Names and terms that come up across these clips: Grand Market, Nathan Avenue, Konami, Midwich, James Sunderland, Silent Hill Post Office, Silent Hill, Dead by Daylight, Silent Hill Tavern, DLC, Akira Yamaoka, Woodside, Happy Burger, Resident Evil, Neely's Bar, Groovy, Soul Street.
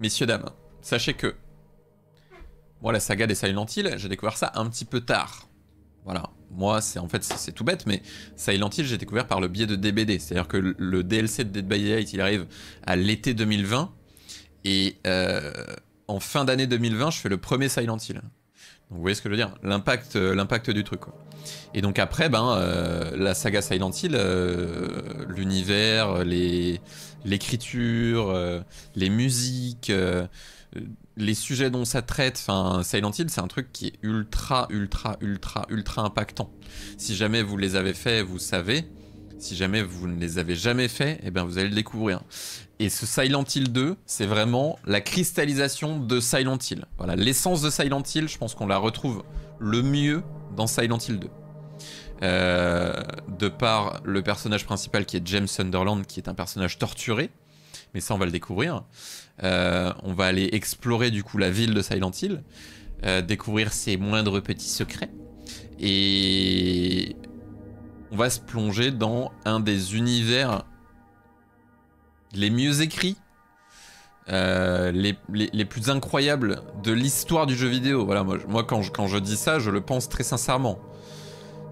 messieurs, dames, sachez que... Moi, la saga des Silent Hill, j'ai découvert ça un petit peu tard. Voilà. Moi, c'est en fait, c'est tout bête, mais Silent Hill, j'ai découvert par le biais de DBD. C'est-à-dire que le DLC de Dead by Daylight, il arrive à l'été 2020. Et en fin d'année 2020, je fais le premier Silent Hill. Donc, vous voyez ce que je veux dire, l'impact du truc, quoi. Et donc après, ben, la saga Silent Hill, l'univers, l'écriture, les musiques, les sujets dont ça traite, enfin, Silent Hill, c'est un truc qui est ultra impactant. Si jamais vous les avez fait, vous savez. Si jamais vous ne les avez jamais fait, eh ben vous allez le découvrir. Et ce Silent Hill 2, c'est vraiment la cristallisation de Silent Hill. Voilà, l'essence de Silent Hill, je pense qu'on la retrouve le mieux dans Silent Hill 2. De par le personnage principal qui est James Sunderland, qui est un personnage torturé. Mais ça, on va le découvrir. On va aller explorer du coup la ville de Silent Hill. Découvrir ses moindres petits secrets. Et... on va se plonger dans un des univers les mieux écrits, les plus incroyables de l'histoire du jeu vidéo. Voilà, moi quand je dis ça, je le pense très sincèrement.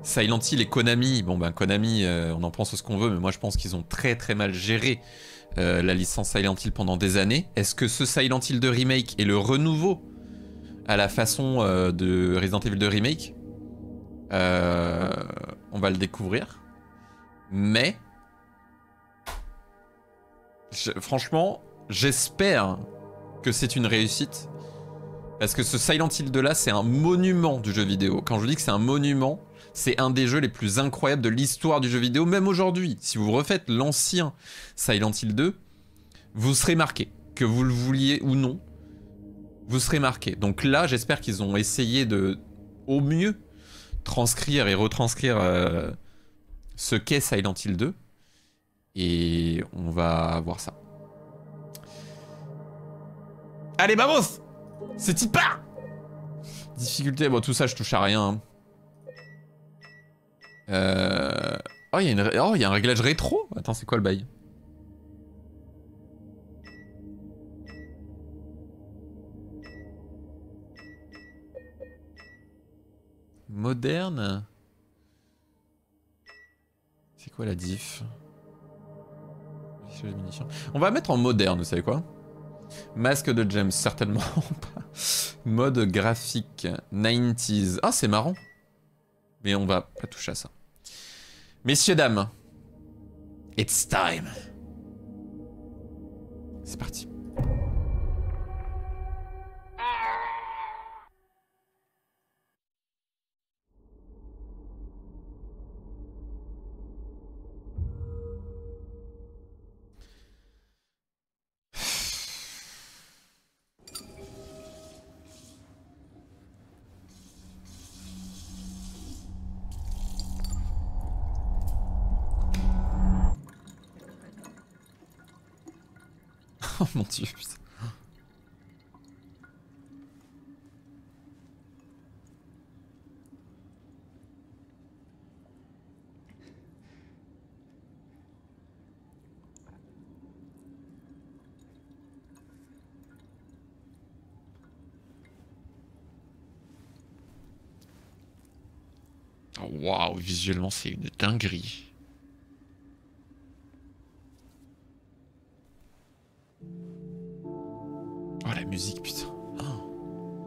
Silent Hill et Konami, bon ben Konami, on en pense ce qu'on veut, mais moi je pense qu'ils ont très mal géré la licence Silent Hill pendant des années. Est-ce que ce Silent Hill 2 Remake et le renouveau à la façon de Resident Evil 2 Remake, on va le découvrir, mais franchement, j'espère que c'est une réussite, parce que ce Silent Hill 2 là, c'est un monument du jeu vidéo. Quand je dis que c'est un monument, c'est un des jeux les plus incroyables de l'histoire du jeu vidéo, même aujourd'hui. Si vous refaites l'ancien Silent Hill 2, vous serez marqué, que vous le vouliez ou non, vous serez marqué. Donc là, j'espère qu'ils ont essayé de, au mieux, transcrire et retranscrire ce qu'est Silent Hill 2, et on va voir ça. Allez, vamos, c'est type pas. Difficulté, bon, tout ça, je touche à rien. Oh, il y a un réglage rétro. Attends, c'est quoi le bail? Moderne. C'est quoi la diff? On va mettre en moderne, vous savez quoi? Masque de James, certainement pas. Mode graphique, 90s. Ah, c'est marrant. Mais on va pas toucher à ça. Messieurs, dames, it's time. C'est parti. Oh mon dieu, putain. Oh, waouh, visuellement c'est une dinguerie. Oh la musique, putain. Oh.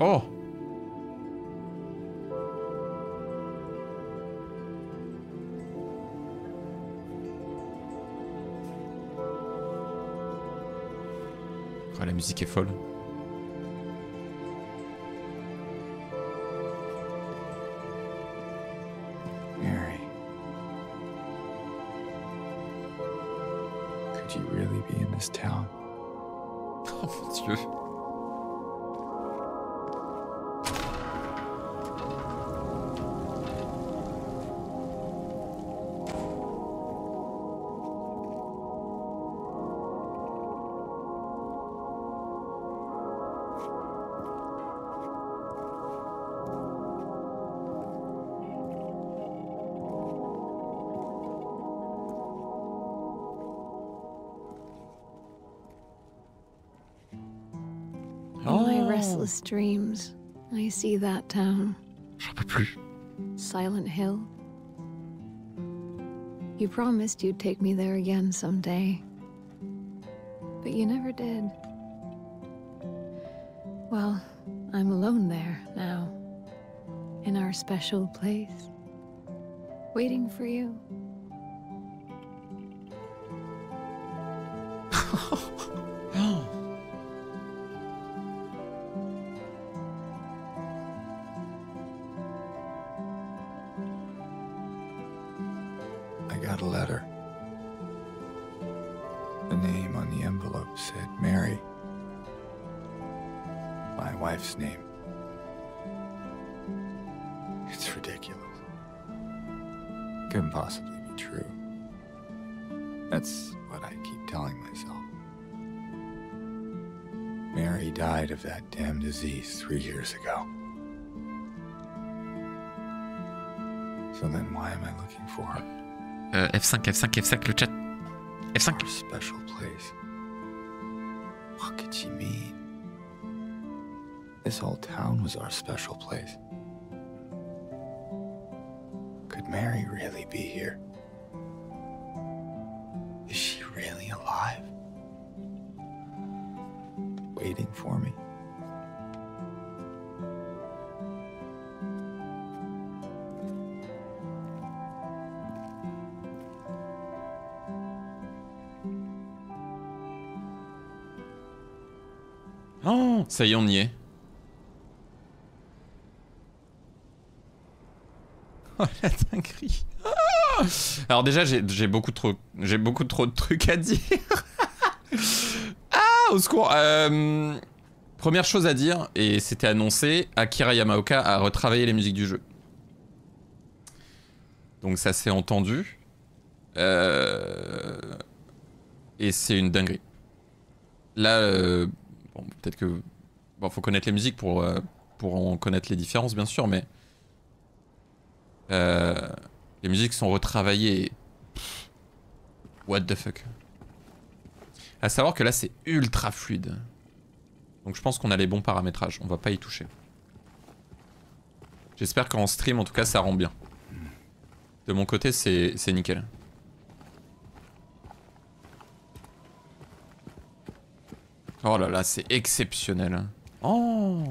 Oh. Oh, la musique est folle. Oh. In my restless dreams, I see that town. J'en peux plus. Silent Hill. You promised you'd take me there again someday. But you never did. Well, I'm alone there now. In our special place. Waiting for you. I got a letter. The name on the envelope said Mary. My wife's name. It's ridiculous. Couldn't possibly be true. That's what I keep telling myself. Mary died of that damn disease 3 years ago. So then why am I looking for her? F5, F5, F5, le chat. F5. Our special place. What could she mean? This whole town was our special place. Could Mary really be here? Is she really alive? Waiting for me? Oh, ça y est, on y est. Oh la dinguerie. Alors déjà j'ai beaucoup trop de trucs à dire. Ah au secours. Première chose à dire, et c'était annoncé, Akira Yamaoka a retravaillé les musiques du jeu. Donc ça s'est entendu. Et c'est une dinguerie. Là bon, peut-être que bon, faut connaître les musiques pour en connaître les différences bien sûr, mais les musiques sont retravaillées et... What the fuck. À savoir que là c'est ultra fluide. Donc je pense qu'on a les bons paramétrages, on va pas y toucher. J'espère qu'en stream en tout cas ça rend bien. De mon côté c'est nickel. Oh là là, c'est exceptionnel. Oh.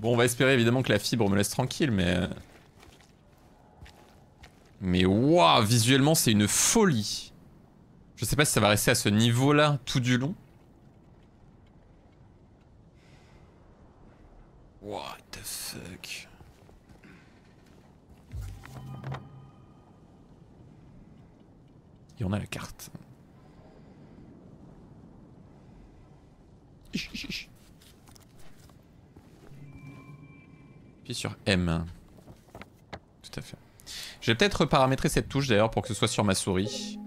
Bon, on va espérer évidemment que la fibre me laisse tranquille, mais waouh, visuellement c'est une folie. Je sais pas si ça va rester à ce niveau-là tout du long. What the fuck. Et on a la carte. Sur M. Tout à fait. J'ai peut-être reparamétré cette touche d'ailleurs pour que ce soit sur ma souris.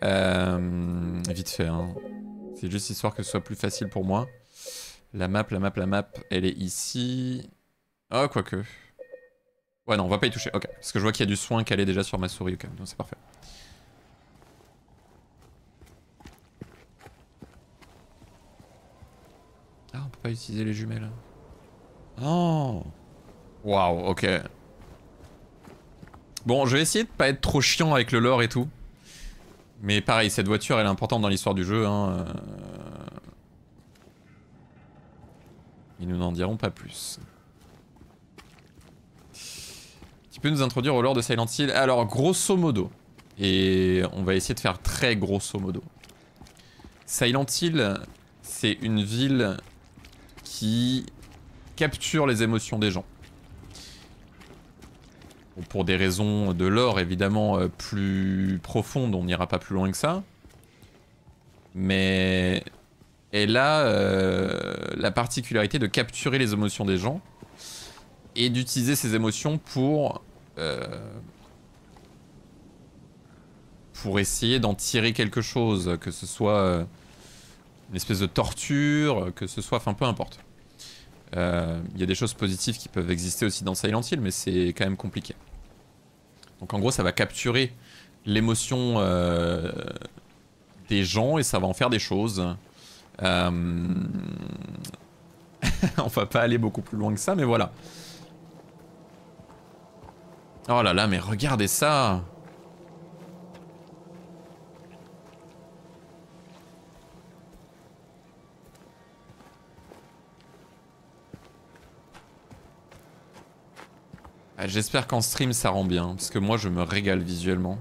Vite fait. Hein. C'est juste histoire que ce soit plus facile pour moi. La map, elle est ici. Oh, quoique. Ouais, non, on va pas y toucher. Ok. Parce que je vois qu'il y a du soin qu'elle est déjà sur ma souris. Ok, donc c'est parfait. Ah, on peut pas utiliser les jumelles. Oh. Waouh, ok. Bon, je vais essayer de pas être trop chiant avec le lore et tout. Mais pareil, cette voiture, elle est importante dans l'histoire du jeu. Hein. Ils nous n'en diront pas plus. Tu peux nous introduire au lore de Silent Hill? Alors, grosso modo. Et on va essayer de faire très grosso modo. Silent Hill, c'est une ville qui capture les émotions des gens. Pour des raisons de lore évidemment plus profondes, on n'ira pas plus loin que ça. Mais elle a la particularité de capturer les émotions des gens et d'utiliser ces émotions pour essayer d'en tirer quelque chose, que ce soit une espèce de torture, que ce soit, enfin peu importe. Il y a des choses positives qui peuvent exister aussi dans Silent Hill, mais c'est quand même compliqué. Donc en gros ça va capturer l'émotion des gens et ça va en faire des choses. On va pas aller beaucoup plus loin que ça, mais voilà. Oh là là, mais regardez ça! J'espère qu'en stream ça rend bien, parce que moi je me régale visuellement.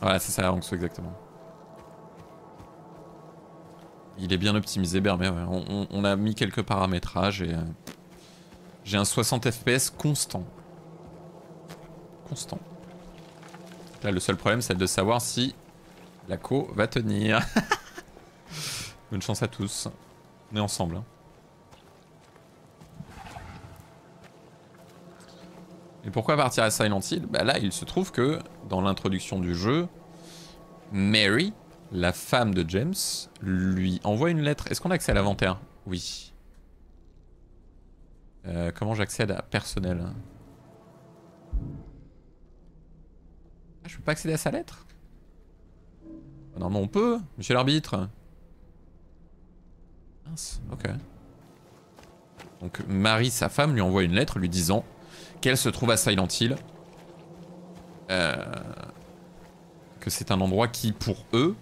Voilà, c'est ça, Hongsu, exactement. Il est bien optimisé, Bermer. On a mis quelques paramétrages et... j'ai un 60 FPS constant. Constant. Là, le seul problème, c'est de savoir si la co va tenir. Bonne chance à tous. On est ensemble. Hein. Et pourquoi partir à Silent Hill? Bah là, il se trouve que dans l'introduction du jeu, Mary, la femme de James, lui envoie une lettre. Est-ce qu'on a accès à l'inventaire? Oui. Comment j'accède à personnel? Ah, je peux pas accéder à sa lettre? Non, mais on peut, monsieur l'arbitre. Mince, ok. Donc Marie, sa femme, lui envoie une lettre lui disant qu'elle se trouve à Silent Hill. Que c'est un endroit qui, pour eux,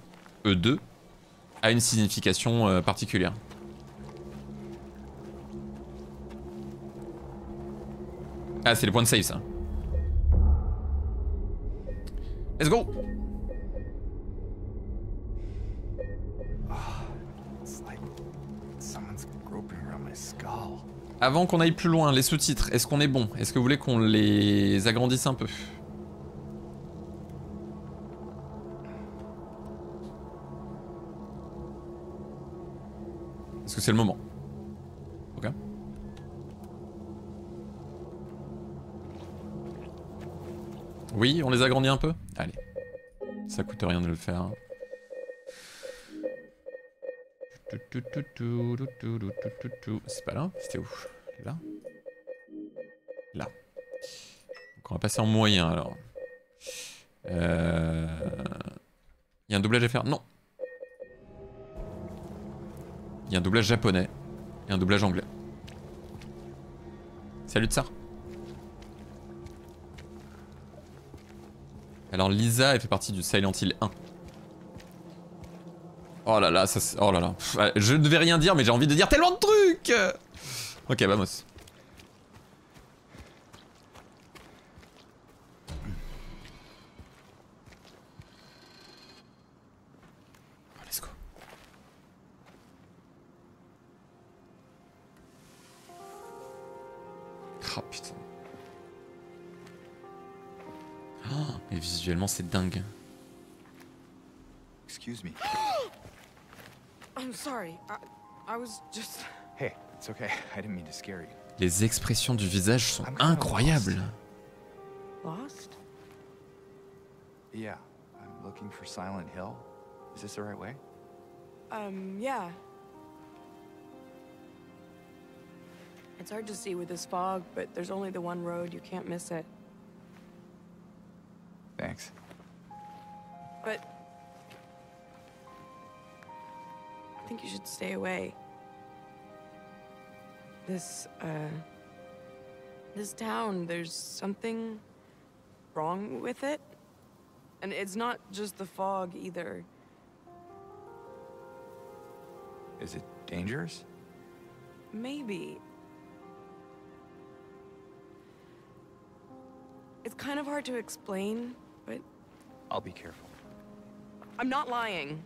eux deux, a une signification particulière. Ah, c'est les points de save, ça. Let's go! Avant qu'on aille plus loin, les sous-titres, est-ce qu'on est bon? Est-ce que vous voulez qu'on les agrandisse un peu? Est-ce que c'est le moment? Ok. Oui, on les agrandit un peu? Allez. Ça coûte rien de le faire. C'est pas là? C'était où? Là? Là. Donc on va passer en moyen alors. Il y a un doublage à faire? Non. Il y a un doublage japonais et un doublage anglais. Salut Tsar. Alors Lisa, elle fait partie du Silent Hill 1. Oh là là, ça c'est... Oh là là. Pff, je ne vais rien dire, mais j'ai envie de dire tellement de trucs! Ok, vamos. Oh, let's go. Oh putain. Mais visuellement, c'est dingue. Excuse me. I'm sorry. I was just... Hey, it's okay. I didn't mean to scare you. Les expressions du visage sont incroyables. Lost? Yeah, I'm looking for Silent Hill. Is this the right way? Yeah. It's hard to see with this fog, but there's only the one road. You can't miss it. Thanks. But I think you should stay away. This town, there's something wrong with it. And it's not just the fog either. Is it dangerous? Maybe. It's kind of hard to explain. But I'll be careful. I'm not lying.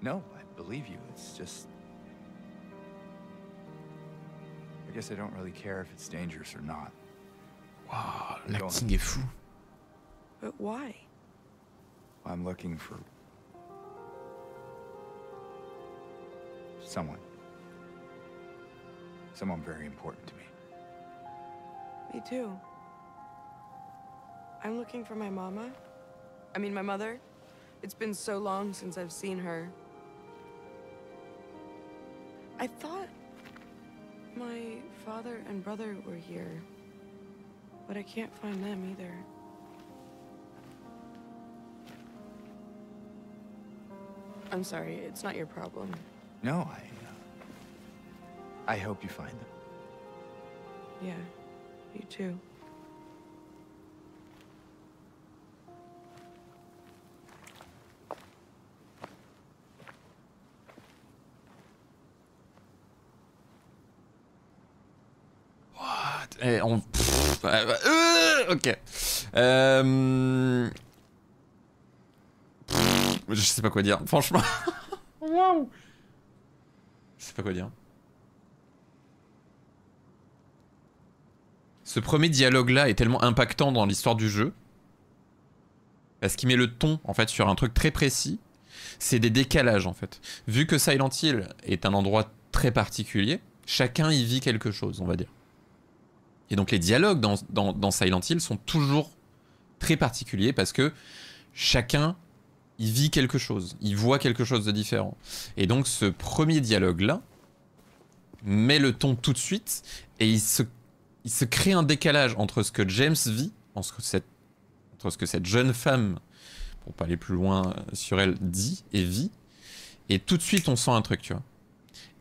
No, I believe you. It's just... I guess I don't really care if it's dangerous or not. Wow, l'acting est fou. But why? I'm looking for... someone. Someone very important to me. Me too. I'm looking for my mama. I mean, my mother. It's been so long since I've seen her. I thought my father and brother were here, but I can't find them either. I'm sorry, it's not your problem. No, I hope you find them. Yeah, you too. What? Eh, on... Pff, ok. Je sais pas quoi dire, franchement. Wow. Je sais pas quoi dire. Ce premier dialogue-là est tellement impactant dans l'histoire du jeu. Parce qu'il met le ton, en fait, sur un truc très précis. C'est des décalages, en fait. Vu que Silent Hill est un endroit très particulier, chacun y vit quelque chose, on va dire. Et donc les dialogues dans Silent Hill sont toujours très particuliers parce que chacun y vit quelque chose. Il voit quelque chose de différent. Et donc ce premier dialogue-là met le ton tout de suite et il se crée un décalage entre ce que James vit, entre ce que cette jeune femme, pour pas aller plus loin sur elle, dit et vit, et tout de suite on sent un truc, tu vois.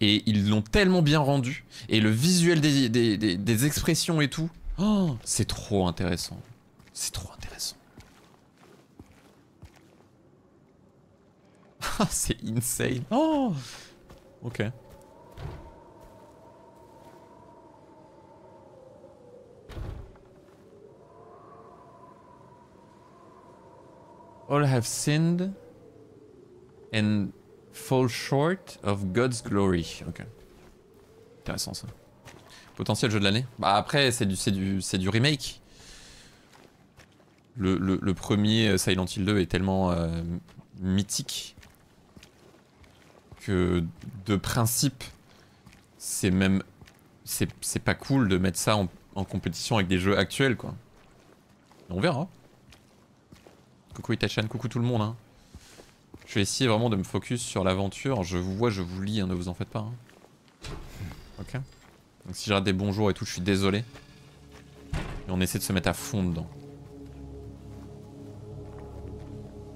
Et ils l'ont tellement bien rendu, et le visuel des expressions et tout, oh, c'est trop intéressant. C'est trop intéressant. Ah, c'est insane. Oh, ok. All have sinned and fall short of God's glory. Ok. Intéressant ça. Potentiel jeu de l'année. Bah après c'est du remake. Le premier Silent Hill 2 est tellement mythique que de principe c'est même c'est pas cool de mettre ça en compétition avec des jeux actuels quoi. Et on verra. Coucou Itachan, coucou tout le monde hein. Je vais essayer vraiment de me focus sur l'aventure. Je vous vois, je vous lis, hein, ne vous en faites pas hein. Ok. Donc si je rate des bonjours et tout, je suis désolé. Et on essaie de se mettre à fond dedans.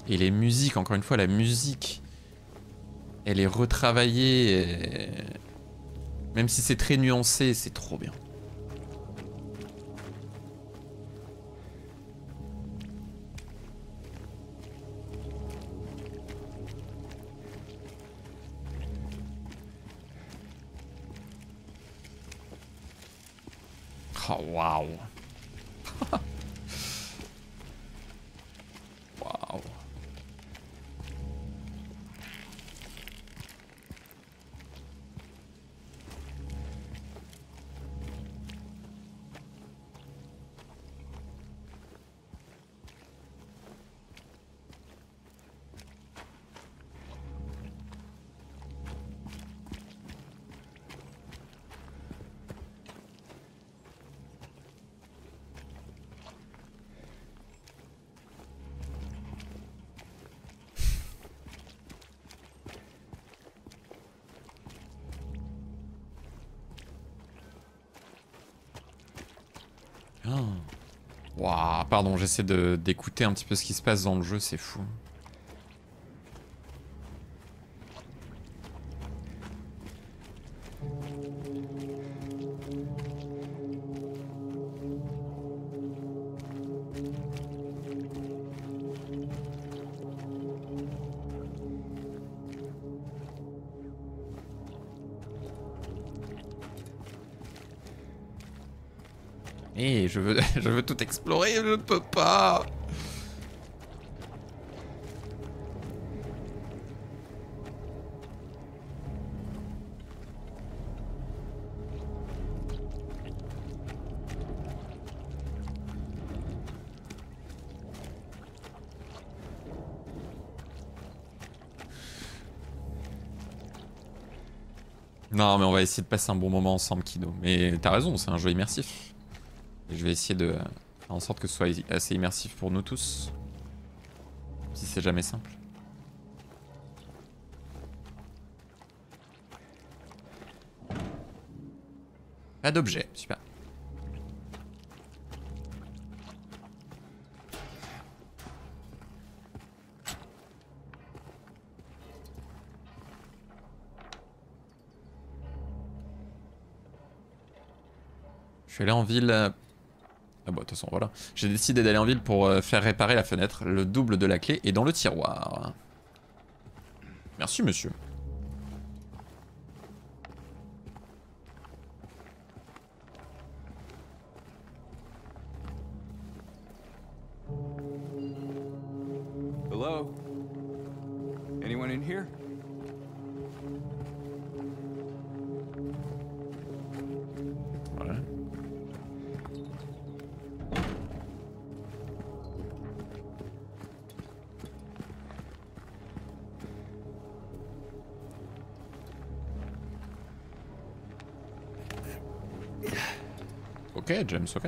Et les musiques, encore une fois la musique, elle est retravaillée et... Même si c'est très nuancé, c'est trop bien. Oh, waouh. Waouh. Waouh, pardon, j'essaie d'écouter un petit peu ce qui se passe dans le jeu, c'est fou. Et je veux tout explorer, je ne peux pas. Non, mais on va essayer de passer un bon moment ensemble, Kido. Mais t'as raison, c'est un jeu immersif. Et je vais essayer de faire en sorte que ce soit assez immersif pour nous tous. Si c'est jamais simple. Pas d'objet, super. Je suis allé en ville... Ah bah de toute façon voilà. J'ai décidé d'aller en ville pour faire réparer la fenêtre. Le double de la clé est dans le tiroir. Merci monsieur. Hello? Anyone in here? Ok, James, ok.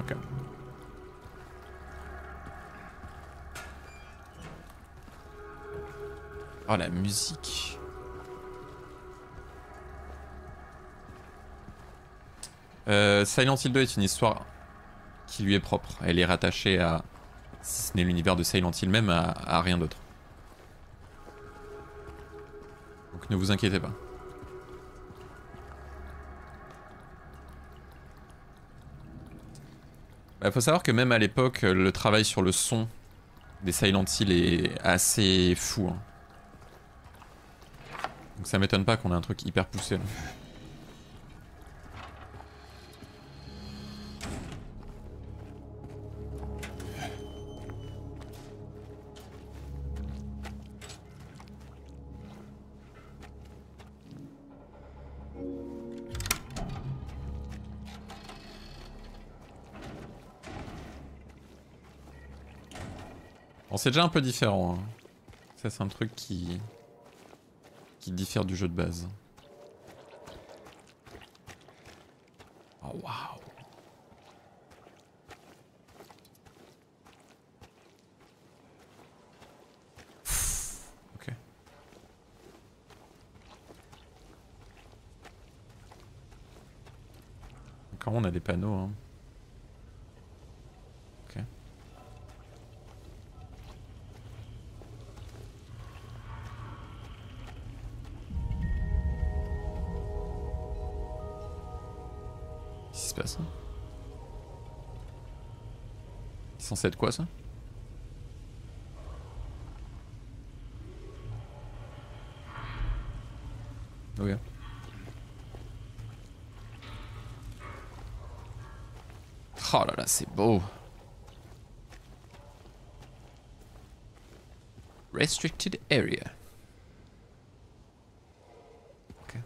Ok. Oh, la musique. Silent Hill 2 est une histoire qui lui est propre. Elle est rattachée à, si ce n'est l'univers de Silent Hill même, à rien d'autre. Donc ne vous inquiétez pas. Bah, faut savoir que même à l'époque, le travail sur le son des Silent Hill est assez fou. Hein. Donc ça m'étonne pas qu'on ait un truc hyper poussé. Là. C'est déjà un peu différent. Hein. Ça, c'est un truc qui diffère du jeu de base. Oh waouh. Ok. Quand on a des panneaux. Hein. C'est censé être quoi ça? Ok. Oh là là, c'est beau. Restricted area. Ok.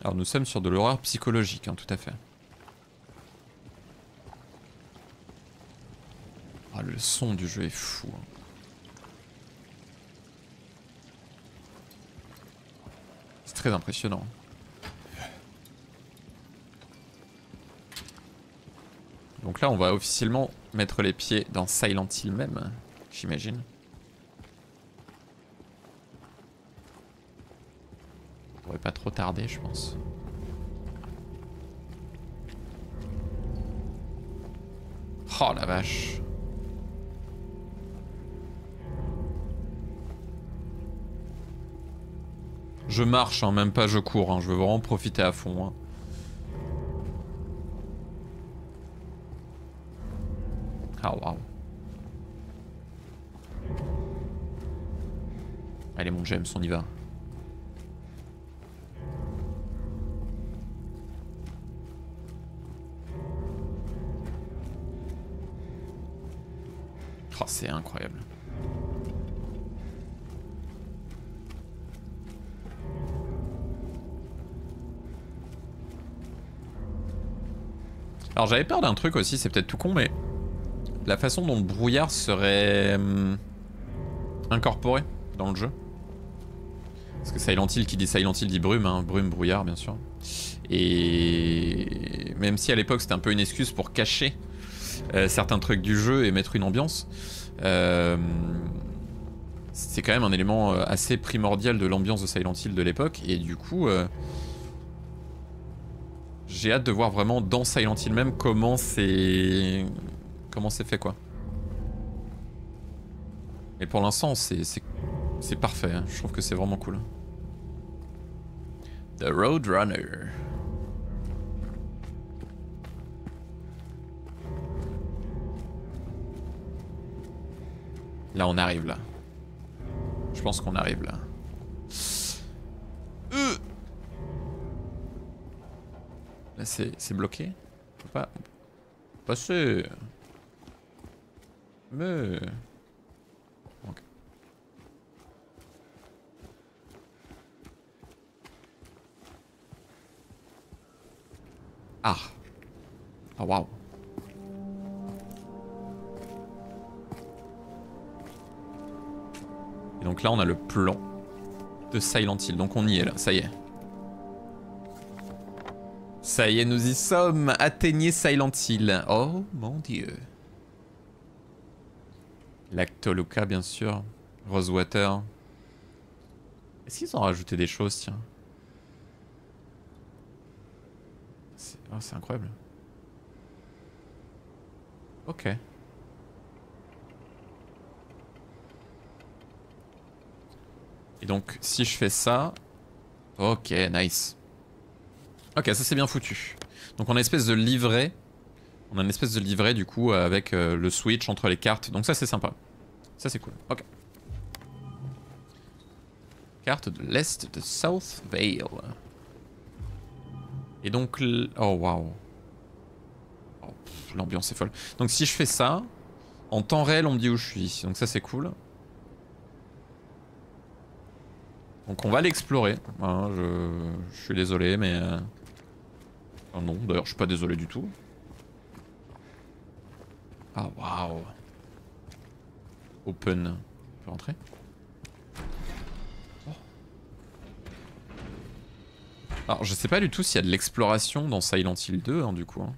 Alors nous sommes sur de l'horreur psychologique, hein, tout à fait. Ah, le son du jeu est fou. Hein. C'est très impressionnant. Donc là, on va officiellement mettre les pieds dans Silent Hill même, j'imagine. On pourrait pas trop tarder, je pense. Oh la vache. Je marche, hein, même pas je cours, hein, je veux vraiment profiter à fond. Hein. Ah waouh. Allez mon James, on y va. C'est incroyable. Alors j'avais peur d'un truc aussi, c'est peut-être tout con, mais la façon dont le brouillard serait incorporé dans le jeu. Parce que Silent Hill, qui dit Silent Hill dit brume, hein, brume, brouillard bien sûr. Et même si à l'époque c'était un peu une excuse pour cacher certains trucs du jeu et mettre une ambiance, c'est quand même un élément assez primordial de l'ambiance de Silent Hill de l'époque. Et du coup, j'ai hâte de voir vraiment dans Silent Hill même comment c'est fait quoi. Et pour l'instant, c'est parfait, hein. Je trouve que c'est vraiment cool. The Roadrunner. Là, on arrive, là. Je pense qu'on arrive, là. Là, c'est bloqué. On peut pas... passer. Mais... ah, oh waouh. Et donc là on a le plan de Silent Hill, donc on y est là, ça y est. Ça y est, nous y sommes, atteignez Silent Hill, oh mon dieu. Lac Toluca bien sûr, Rosewater. Est-ce qu'ils ont rajouté des choses, tiens? Oh, c'est incroyable. Ok. Et donc, si je fais ça... ok, nice. Ok, ça c'est bien foutu. Donc on a une espèce de livret. On a une espèce de livret du coup avec le switch entre les cartes. Donc ça c'est sympa. Ça c'est cool. Ok. Carte de l'Est de South Vale. Et donc... oh waouh. Oh, l'ambiance est folle. Donc si je fais ça, en temps réel on me dit où je suis. Donc ça c'est cool. Donc on va l'explorer. Hein, je suis désolé mais... oh non, d'ailleurs je suis pas désolé du tout. Ah waouh. Open. Je peux rentrer ? Alors je sais pas du tout s'il y a de l'exploration dans Silent Hill 2 hein, du coup. Hein.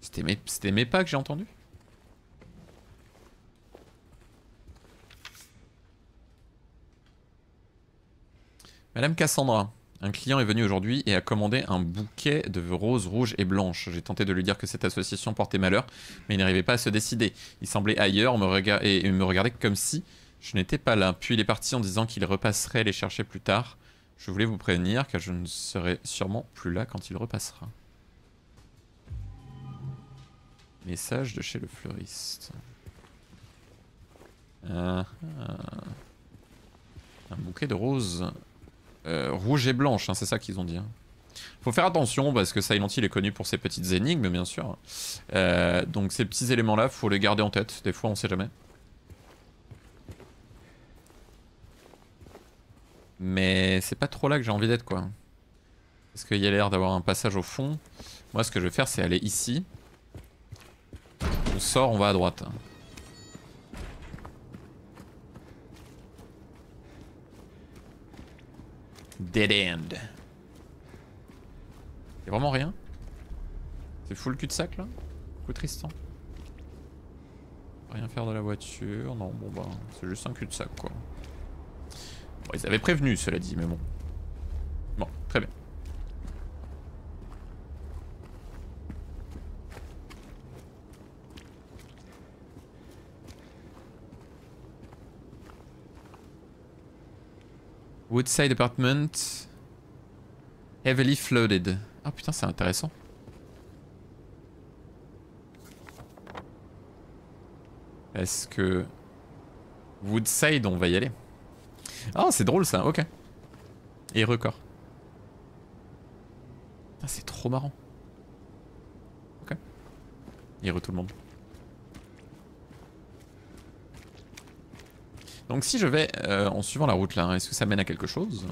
C'était mes pas que j'ai entendu. Madame Cassandra, un client est venu aujourd'hui et a commandé un bouquet de roses rouges et blanches. J'ai tenté de lui dire que cette association portait malheur, mais il n'arrivait pas à se décider. Il semblait ailleurs et me regardait comme si... je n'étais pas là, puis il est parti en disant qu'il repasserait les chercher plus tard. Je voulais vous prévenir car je ne serai sûrement plus là quand il repassera. Message de chez le fleuriste. Un bouquet de roses rouges et blanches, hein, c'est ça qu'ils ont dit. Hein. Faut faire attention parce que Silent Hill est connu pour ses petites énigmes bien sûr. Donc ces petits éléments là, faut les garder en tête, des fois on sait jamais. Mais c'est pas trop là que j'ai envie d'être quoi. Parce qu'il y a l'air d'avoir un passage au fond. Moi ce que je vais faire c'est aller ici. On sort, on va à droite. Dead end. Y'a vraiment rien? C'est full cul-de-sac là? Coup Tristan. Rien faire de la voiture, non bon bah c'est juste un cul-de-sac quoi. Ils avaient prévenu, cela dit, mais bon. Bon, très bien. Woodside apartment. Heavily flooded. Ah putain, c'est intéressant. Est-ce que... Woodside, on va y aller. Ah, c'est drôle ça, ok. Et record. Ah, c'est trop marrant. Ok. Et re tout le monde. Donc si je vais en suivant la route là, hein, est-ce que ça mène à quelque chose?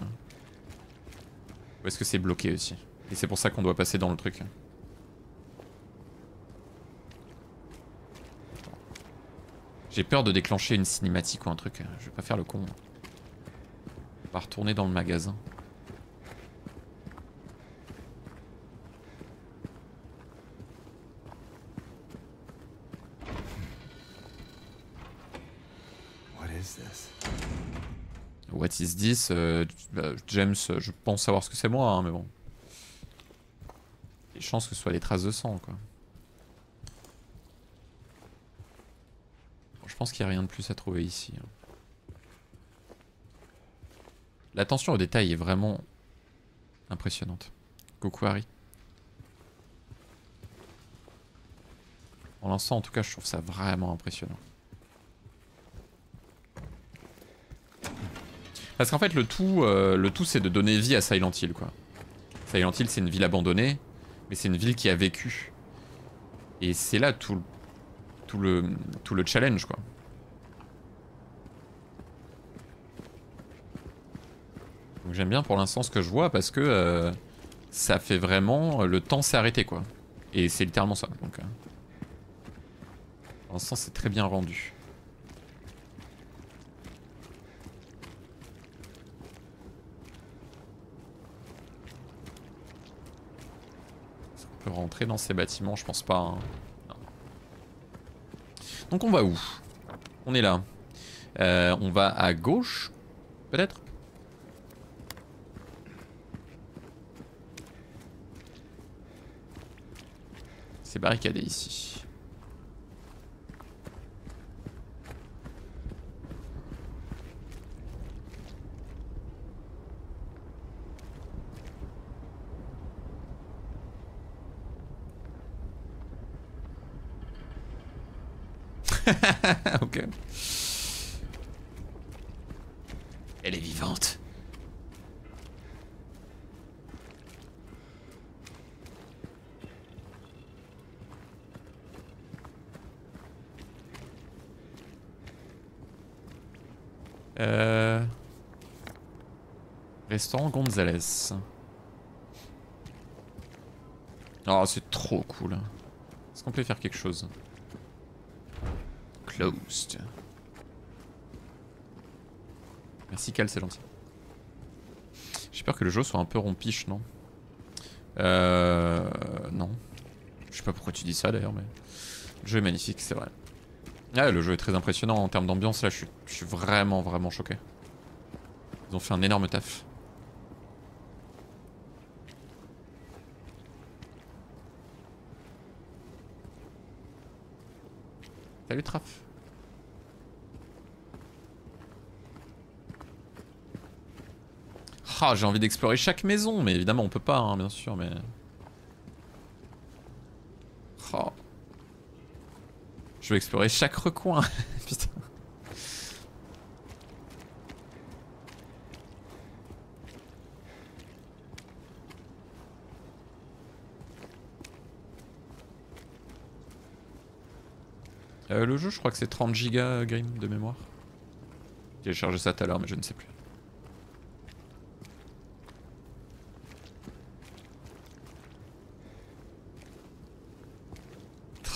Ou est-ce que c'est bloqué aussi? Et c'est pour ça qu'on doit passer dans le truc. J'ai peur de déclencher une cinématique ou un truc. Je vais pas faire le con. On va retourner dans le magasin. What is this? James, je pense savoir ce que c'est moi, hein, mais bon. Les chances que ce soit les traces de sang, quoi. Bon, je pense qu'il n'y a rien de plus à trouver ici. L'attention aux détails est vraiment impressionnante. Coucou Harry. Pour l'instant, en tout cas, je trouve ça vraiment impressionnant. Parce qu'en fait le tout c'est de donner vie à Silent Hill quoi. Silent Hill c'est une ville abandonnée, mais c'est une ville qui a vécu. Et c'est là tout le challenge quoi. Donc j'aime bien pour l'instant ce que je vois parce que ça fait vraiment le temps s'est arrêté quoi. Et c'est littéralement ça donc. Pour l'instant c'est très bien rendu. Rentrer dans ces bâtiments, je pense pas. Hein. Non. Donc on va où? On est là. On va à gauche, peut-être. C'est barricadé ici. Ok. Elle est vivante. Restaurant Gonzalez. Oh, c'est trop cool. Est-ce qu'on peut faire quelque chose? Closed. Merci Cal, c'est gentil. J'ai peur que le jeu soit un peu rompiche, non? Non. Je sais pas pourquoi tu dis ça d'ailleurs, mais... Le jeu est magnifique, c'est vrai. Ah, le jeu est très impressionnant en termes d'ambiance, là je suis vraiment choqué. Ils ont fait un énorme taf. Salut Traf. Ah, j'ai envie d'explorer chaque maison, mais évidemment on peut pas, hein, bien sûr, mais... Oh. Je veux explorer chaque recoin, putain. Le jeu, je crois que c'est 30 gigas game de mémoire. J'ai chargé ça tout à l'heure, mais je ne sais plus.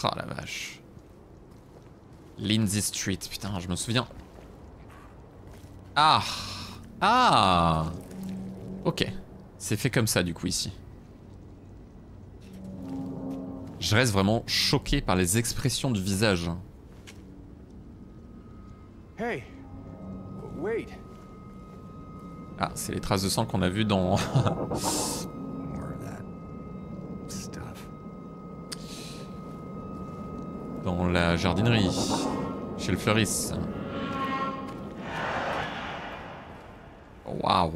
Ah la vache. Lindsay Street, putain, je me souviens. Ah! Ah! Ok. C'est fait comme ça, du coup, ici. Je reste vraiment choqué par les expressions du visage. Hey, wait. Ah, c'est les traces de sang qu'on a vues dans... dans la jardinerie, chez le fleuriste. Waouh.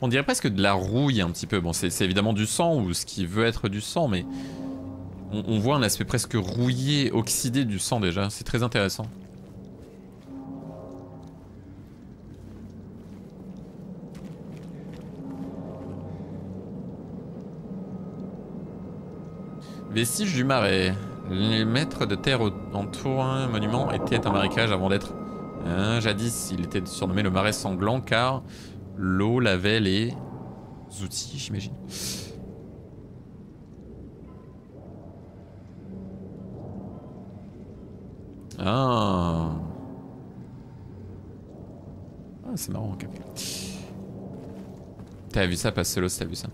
On dirait presque de la rouille un petit peu. Bon, c'est évidemment du sang ou ce qui veut être du sang, mais on voit un aspect presque rouillé, oxydé du sang déjà. C'est très intéressant. Vestiges du marais. Les mètres de terre entourent un monument était un marécage avant d'être... jadis, il était surnommé le marais sanglant car... L'eau lavait les outils, j'imagine. Ah, c'est marrant quand même. T'as vu ça, passe solo si t'as vu ça.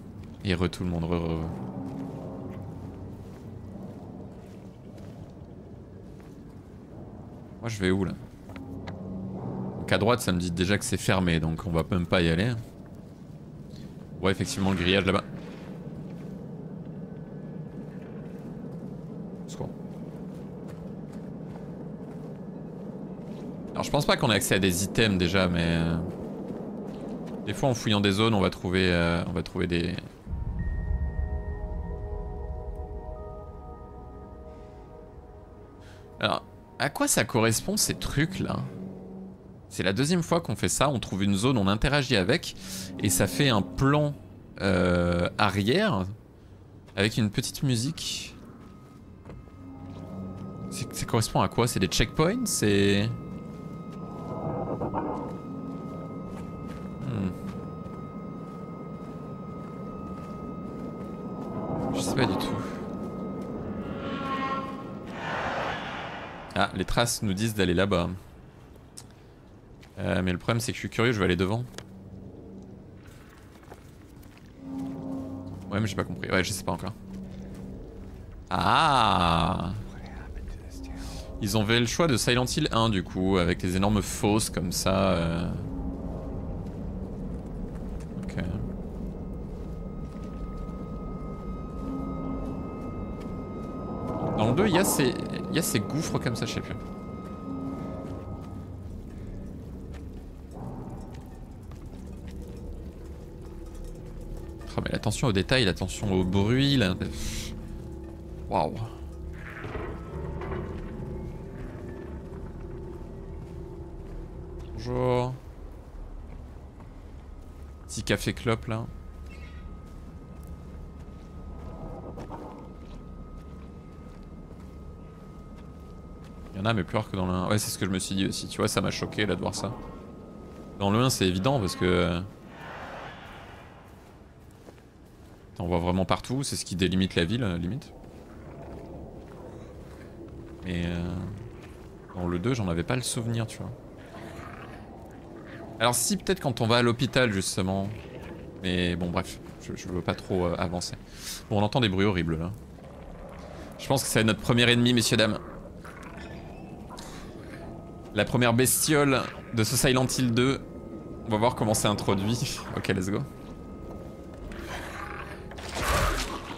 Et re tout le monde, re. Moi je vais où là? Donc à droite ça me dit déjà que c'est fermé, donc on va même pas y aller. Ouais effectivement le grillage là-bas. Alors je pense pas qu'on ait accès à des items déjà, mais des fois en fouillant des zones on va trouver des... Alors à quoi ça correspond ces trucs là? C'est la deuxième fois qu'on fait ça, on trouve une zone, on interagit avec et ça fait un plan arrière avec une petite musique. Ça correspond à quoi? C'est des checkpoints? C'est... Je sais pas du tout. Ah, les traces nous disent d'aller là-bas. Mais le problème c'est que je suis curieux, je vais aller devant. Ouais mais j'ai pas compris, ouais je sais pas encore. Ah! Ils ont fait le choix de Silent Hill 1 du coup, avec les énormes fosses comme ça. Ok. Dans le 2, il y a ces gouffres comme ça, je sais plus. Oh, mais l'attention aux détails, l'attention au bruit, là. Waouh. Bonjour. Petit café clope là. Il y en a mais plus rare que dans le 1. Ouais c'est ce que je me suis dit aussi, tu vois ça m'a choqué là de voir ça. Dans le 1 c'est évident parce que... On voit vraiment partout, c'est ce qui délimite la ville limite. Mais dans le 2 j'en avais pas le souvenir tu vois. Alors si, peut-être quand on va à l'hôpital justement. Mais bon bref, je veux pas trop avancer. Bon on entend des bruits horribles là. Je pense que ça va être notre premier ennemi messieurs dames. La première bestiole de ce Silent Hill 2. On va voir comment c'est introduit. Ok let's go.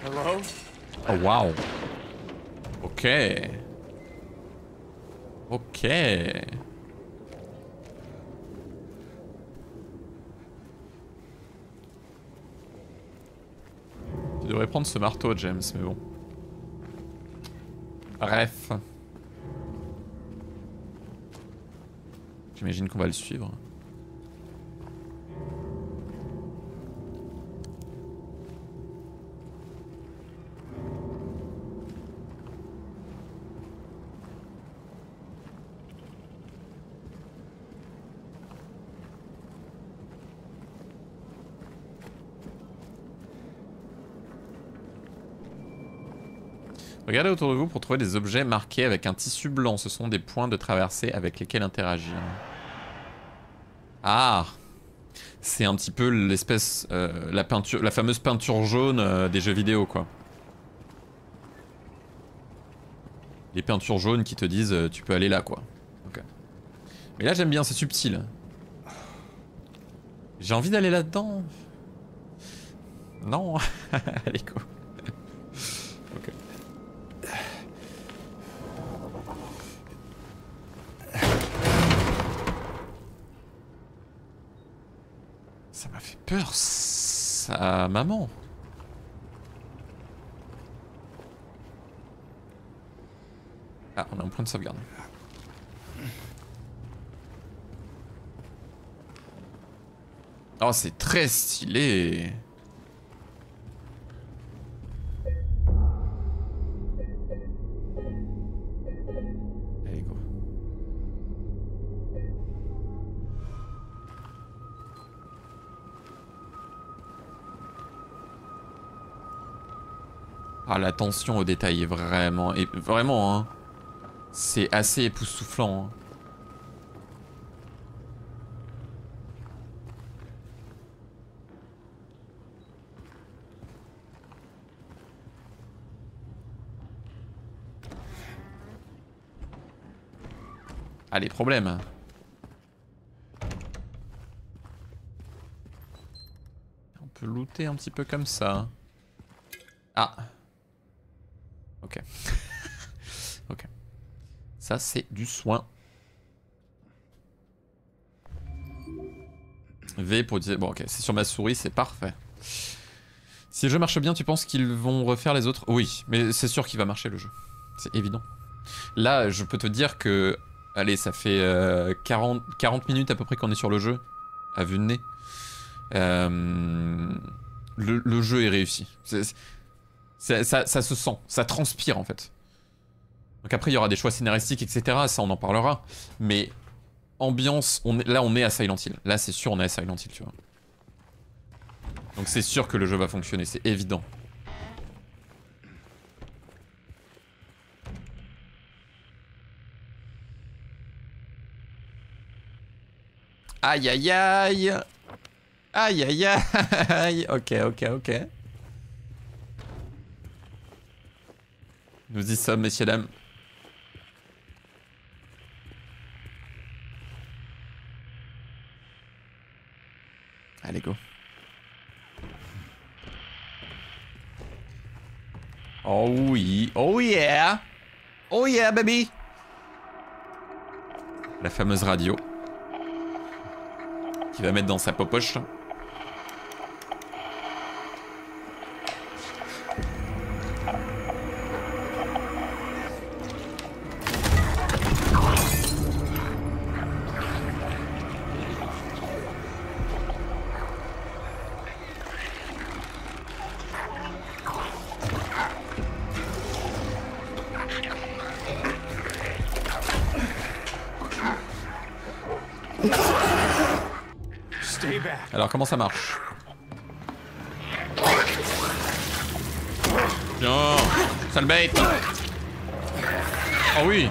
Hello. Oh wow. Ok. Ok. Tu devrais prendre ce marteau, James, mais bon. Bref. J'imagine qu'on va le suivre. Regardez autour de vous pour trouver des objets marqués avec un tissu blanc. Ce sont des points de traversée avec lesquels interagir. Ah! C'est un petit peu l'espèce... la fameuse peinture jaune des jeux vidéo, quoi. Les peintures jaunes qui te disent tu peux aller là, quoi. Okay. Mais là, j'aime bien, c'est subtil. J'ai envie d'aller là-dedans. Non. Allez, go. Ok. Ça m'a fait peur, sa maman. Ah, on a un point de sauvegarde. Oh, c'est très stylé. Ah l'attention au détail est vraiment hein. C'est assez époustouflant. Hein. Ah, les problèmes. On peut looter un petit peu comme ça. Ah. Ok. Ok. Ça, c'est du soin. V pour utiliser... Bon, ok. C'est sur ma souris, c'est parfait. Si le jeu marche bien, tu penses qu'ils vont refaire les autres? Oui, mais c'est sûr qu'il va marcher le jeu. C'est évident. Là, je peux te dire que... Allez, ça fait 40 minutes à peu près qu'on est sur le jeu, à vue de nez. Le jeu est réussi. Ça se sent, ça transpire en fait. Donc après, il y aura des choix scénaristiques, etc. Ça, on en parlera. Mais ambiance, là, on est à Silent Hill. Là, c'est sûr, on est à Silent Hill, tu vois. Donc c'est sûr que le jeu va fonctionner, c'est évident. Aïe aïe aïe. Aïe aïe aïe. Ok, ok, ok. Nous y sommes, messieurs, dames. Allez, go. Oh oui. Oh yeah. Oh yeah, baby. La fameuse radio. Qui va mettre dans sa popoche. Alors comment ça marche? Bien, sale bête. Oh oui.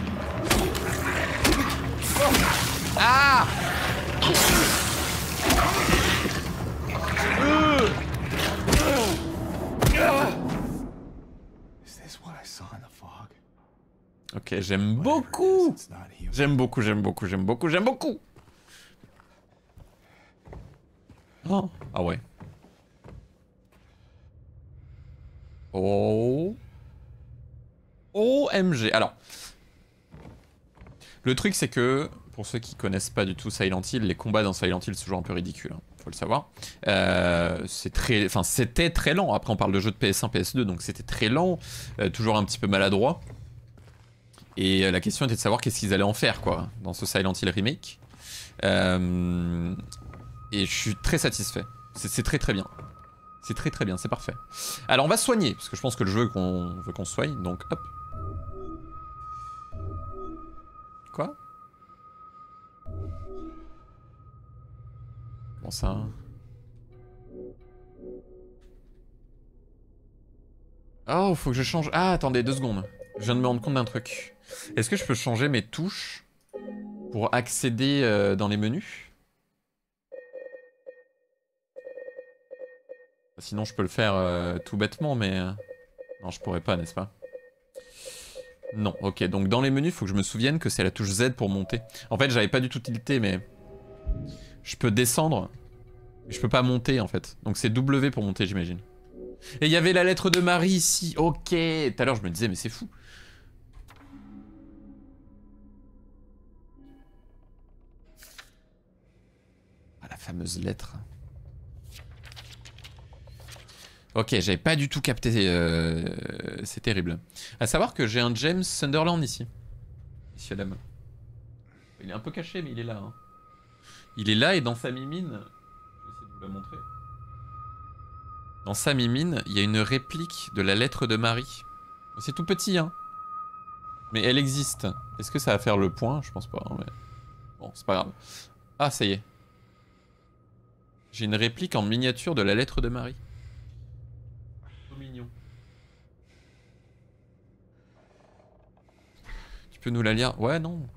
Ah. Ok, j'aime beaucoup. J'aime beaucoup. Oh. Ah ouais. Oh. OMG. Alors. Le truc c'est que, pour ceux qui connaissent pas du tout Silent Hill, les combats dans Silent Hill c'est toujours un peu ridicule, hein, faut le savoir. C'était très lent. Après on parle de jeux de PS1, PS2, donc c'était très lent, toujours un petit peu maladroit. Et la question était de savoir qu'est-ce qu'ils allaient en faire quoi, dans ce Silent Hill remake. Et je suis très satisfait. C'est très bien. C'est très bien, c'est parfait. Alors on va soigner, parce que je pense que le jeu qu'on veut qu'on soigne, donc hop. Quoi? Bon ça... Oh, faut que je change... Ah, attendez, 2 secondes. Je viens de me rendre compte d'un truc. Est-ce que je peux changer mes touches pour accéder dans les menus ? Sinon je peux le faire tout bêtement mais... Non je pourrais pas, n'est-ce pas? Non, ok, donc dans les menus faut que je me souvienne que c'est la touche Z pour monter. En fait j'avais pas du tout tilté mais... Je peux descendre, mais je peux pas monter en fait. Donc c'est W pour monter j'imagine. Et il y avait la lettre de Marie ici, ok. Tout à l'heure je me disais mais c'est fou. Ah la fameuse lettre. Ok, j'avais pas du tout capté, c'est terrible. À savoir que j'ai un James Sunderland ici. Messieurs, dames. Il est un peu caché, mais il est là. Hein. Il est là et dans sa mimine... Je vais essayer de vous la montrer. Dans sa mimine, il y a une réplique de la lettre de Marie. C'est tout petit, hein. Mais elle existe. Est-ce que ça va faire le point? Je pense pas. Hein, mais... Bon, c'est pas grave. Ah, ça y est. J'ai une réplique en miniature de la lettre de Marie. peux nous la lire? Ouais, non.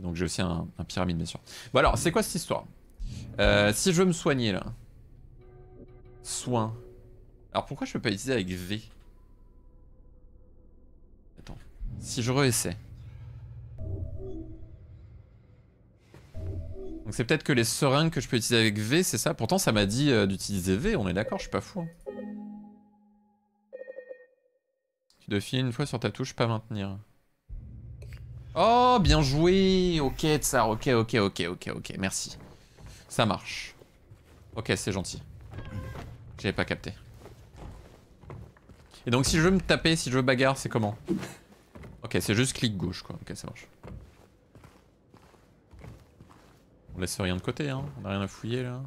Donc j'ai aussi un pyramide, bien sûr. Bon alors, c'est quoi cette histoire? Si je veux me soigner, là. Soin. Alors pourquoi je peux pas utiliser avec V? Attends. Si je re-essaie. Donc c'est peut-être que les seringues que je peux utiliser avec V, c'est ça? Pourtant ça m'a dit d'utiliser V, on est d'accord, je suis pas fou. Hein. Tu dois filer une fois sur ta touche, pas maintenir. Oh, bien joué! Ok, Tsar, ok, merci. Ça marche. Ok, c'est gentil. J'avais pas capté. Et donc si je veux me taper, si je veux bagarre, c'est comment? Ok, c'est juste clic gauche, quoi. Ok, ça marche. On laisse rien de côté, hein. On a rien à fouiller, là.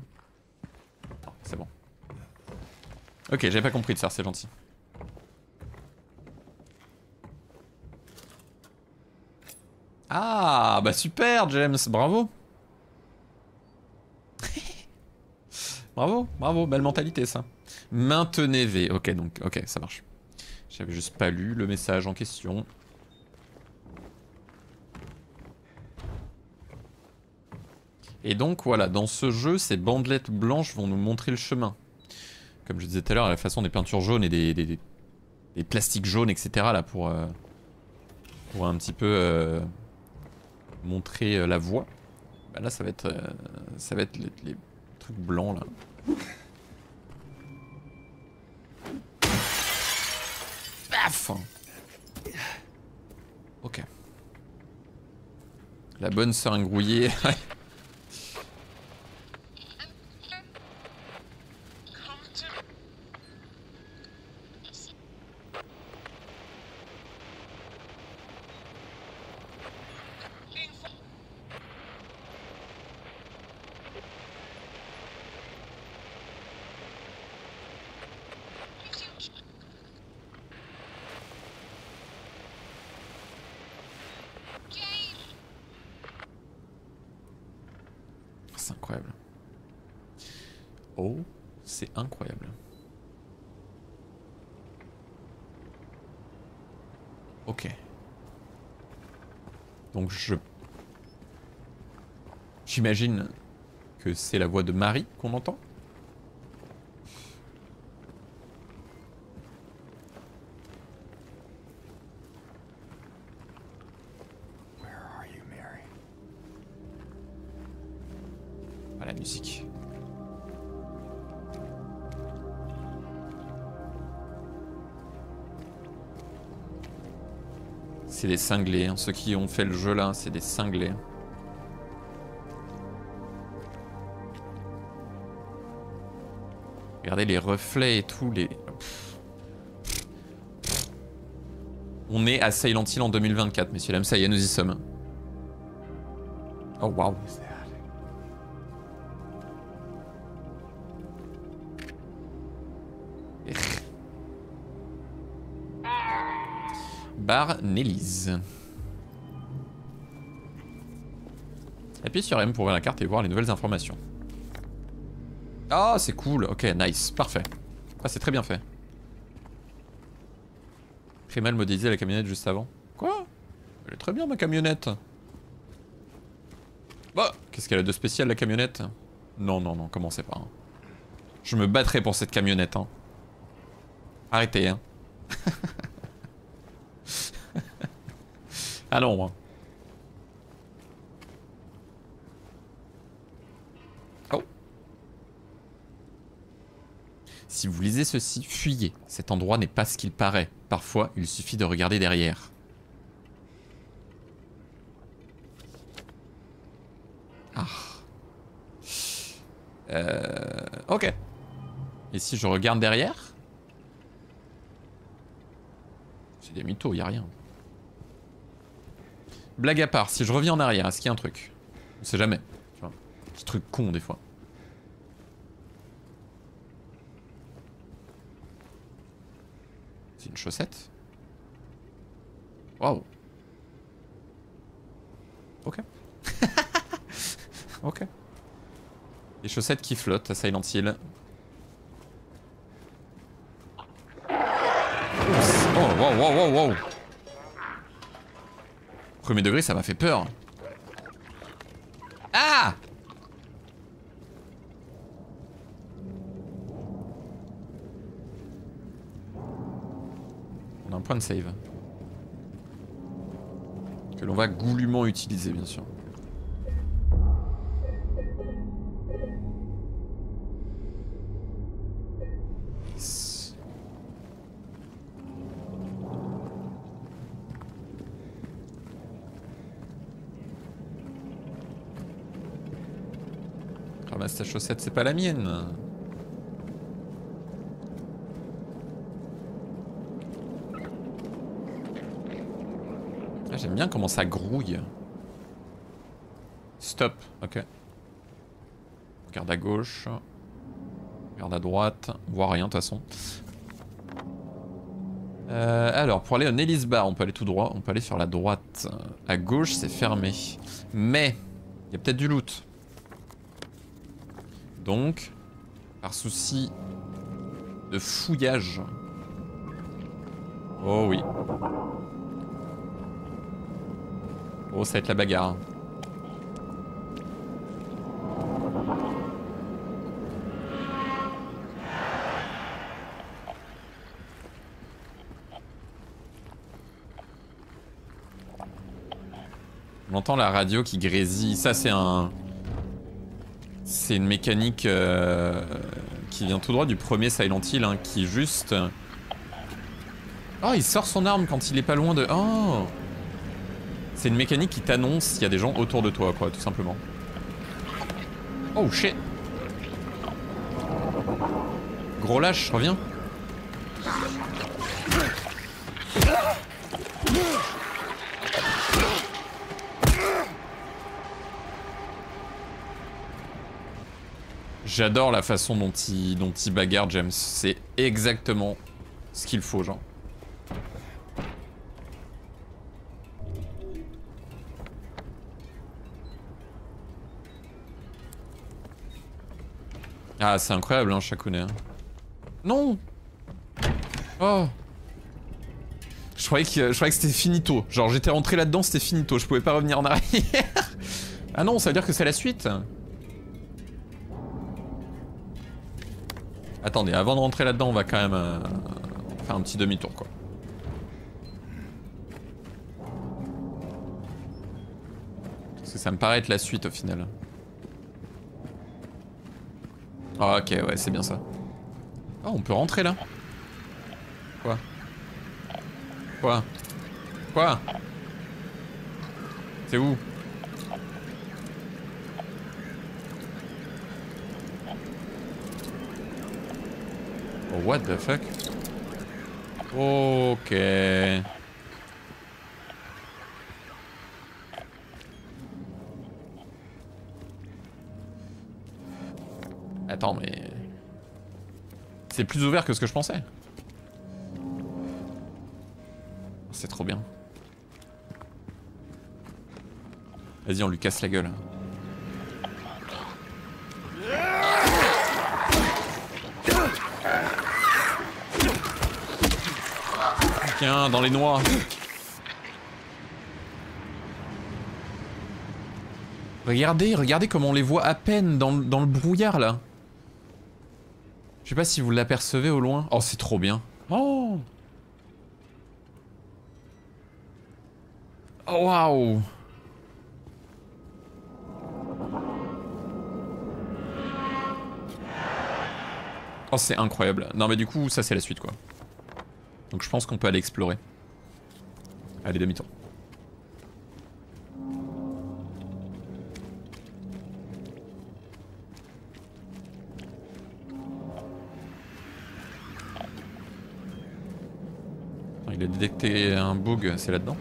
Oh, c'est bon. Ok, j'avais pas compris, Tsar, c'est gentil. Ah, bah super James, bravo. Bravo, bravo, belle mentalité ça. Maintenez V, ok donc, ok ça marche. J'avais juste pas lu le message en question. Et donc voilà, dans ce jeu, ces bandelettes blanches vont nous montrer le chemin. Comme je disais tout à l'heure, à la façon des peintures jaunes et des plastiques jaunes, etc. là pour un petit peu... montrer la voie. Bah là ça va être les trucs blancs là. Paf. Ok. La bonne seringue rouillée. J'imagine que c'est la voix de Marie qu'on entend. Where are you, Mary? Ah, la musique. C'est des cinglés, hein. Ceux qui ont fait le jeu là, c'est des cinglés. Regardez les reflets et tout, les... On est à Silent Hill en 2024, messieurs, dames, ça y est, nous y sommes. Oh, waouh. Bar Neely's. Appuyez sur M pour ouvrir la carte et voir les nouvelles informations. Ah, oh, c'est cool, ok, nice, parfait. Ah, c'est très bien fait. Très mal modélisé la camionnette juste avant. Quoi? Elle est très bien ma camionnette. Bah, qu'est-ce qu'elle a de spécial la camionnette? Non, non, non, commencez pas. Hein. Je me battrai pour cette camionnette. Hein. Arrêtez, hein. Allons, hein. Si vous lisez ceci, fuyez. Cet endroit n'est pas ce qu'il paraît. Parfois, il suffit de regarder derrière. Ah. Ok. Et si je regarde derrière? C'est des mythos, il n'y a rien. Blague à part, si je reviens en arrière, est-ce qu'il y a un truc? On ne sait jamais. Tu vois, ce truc con des fois. C'est une chaussette. Waouh. Ok. Ok. Les chaussettes qui flottent à Silent Hill. Oh waouh, Wow, wow, wow. Premier degré, ça m'a fait peur. Ah! On a un point de save. Que l'on va goulûment utiliser, bien sûr. Ta chaussette, c'est pas la mienne. Ah, j'aime bien comment ça grouille. Stop, ok. Regarde à gauche. Regarde à droite. On voit rien de toute façon. Alors, pour aller à Neely's Bar, on peut aller tout droit. On peut aller sur la droite. À gauche, c'est fermé. Mais, il y a peut-être du loot. Donc, par souci de fouillage. Oh oui. Oh, ça va être la bagarre. On entend la radio qui grésille. Ça, c'est un... C'est une mécanique qui vient tout droit du premier Silent Hill, hein, qui juste... Oh, il sort son arme quand il est pas loin de... Oh! C'est une mécanique qui t'annonce s'il y a des gens autour de toi, quoi, tout simplement. Oh, shit! Gros lâche, reviens. J'adore la façon dont il bagarre, James. C'est exactement ce qu'il faut, genre. Ah, c'est incroyable, hein, Chaconet. Hein. Non! Oh! Je croyais que c'était finito. Genre, j'étais rentré là-dedans, c'était finito. Je pouvais pas revenir en arrière. Ah non, ça veut dire que c'est la suite? Attendez, avant de rentrer là-dedans, on va quand même faire un petit demi-tour, quoi. Parce que ça me paraît être la suite, au final. Ah, ok, ouais, c'est bien ça. Ah, on peut rentrer, là. Quoi? Quoi? Quoi? C'est où? What the fuck? Ok. Attends, mais... C'est plus ouvert que ce que je pensais. C'est trop bien. Vas-y, on lui casse la gueule. Tiens, dans les noix. Regardez, regardez comme on les voit à peine dans le brouillard là. Je sais pas si vous l'apercevez au loin. Oh, c'est trop bien. Oh. Oh waouh. Oh, c'est incroyable. Non mais du coup, ça c'est la suite quoi. Donc je pense qu'on peut aller explorer. Allez, demi-tour. Il a détecté un bug, c'est là-dedans.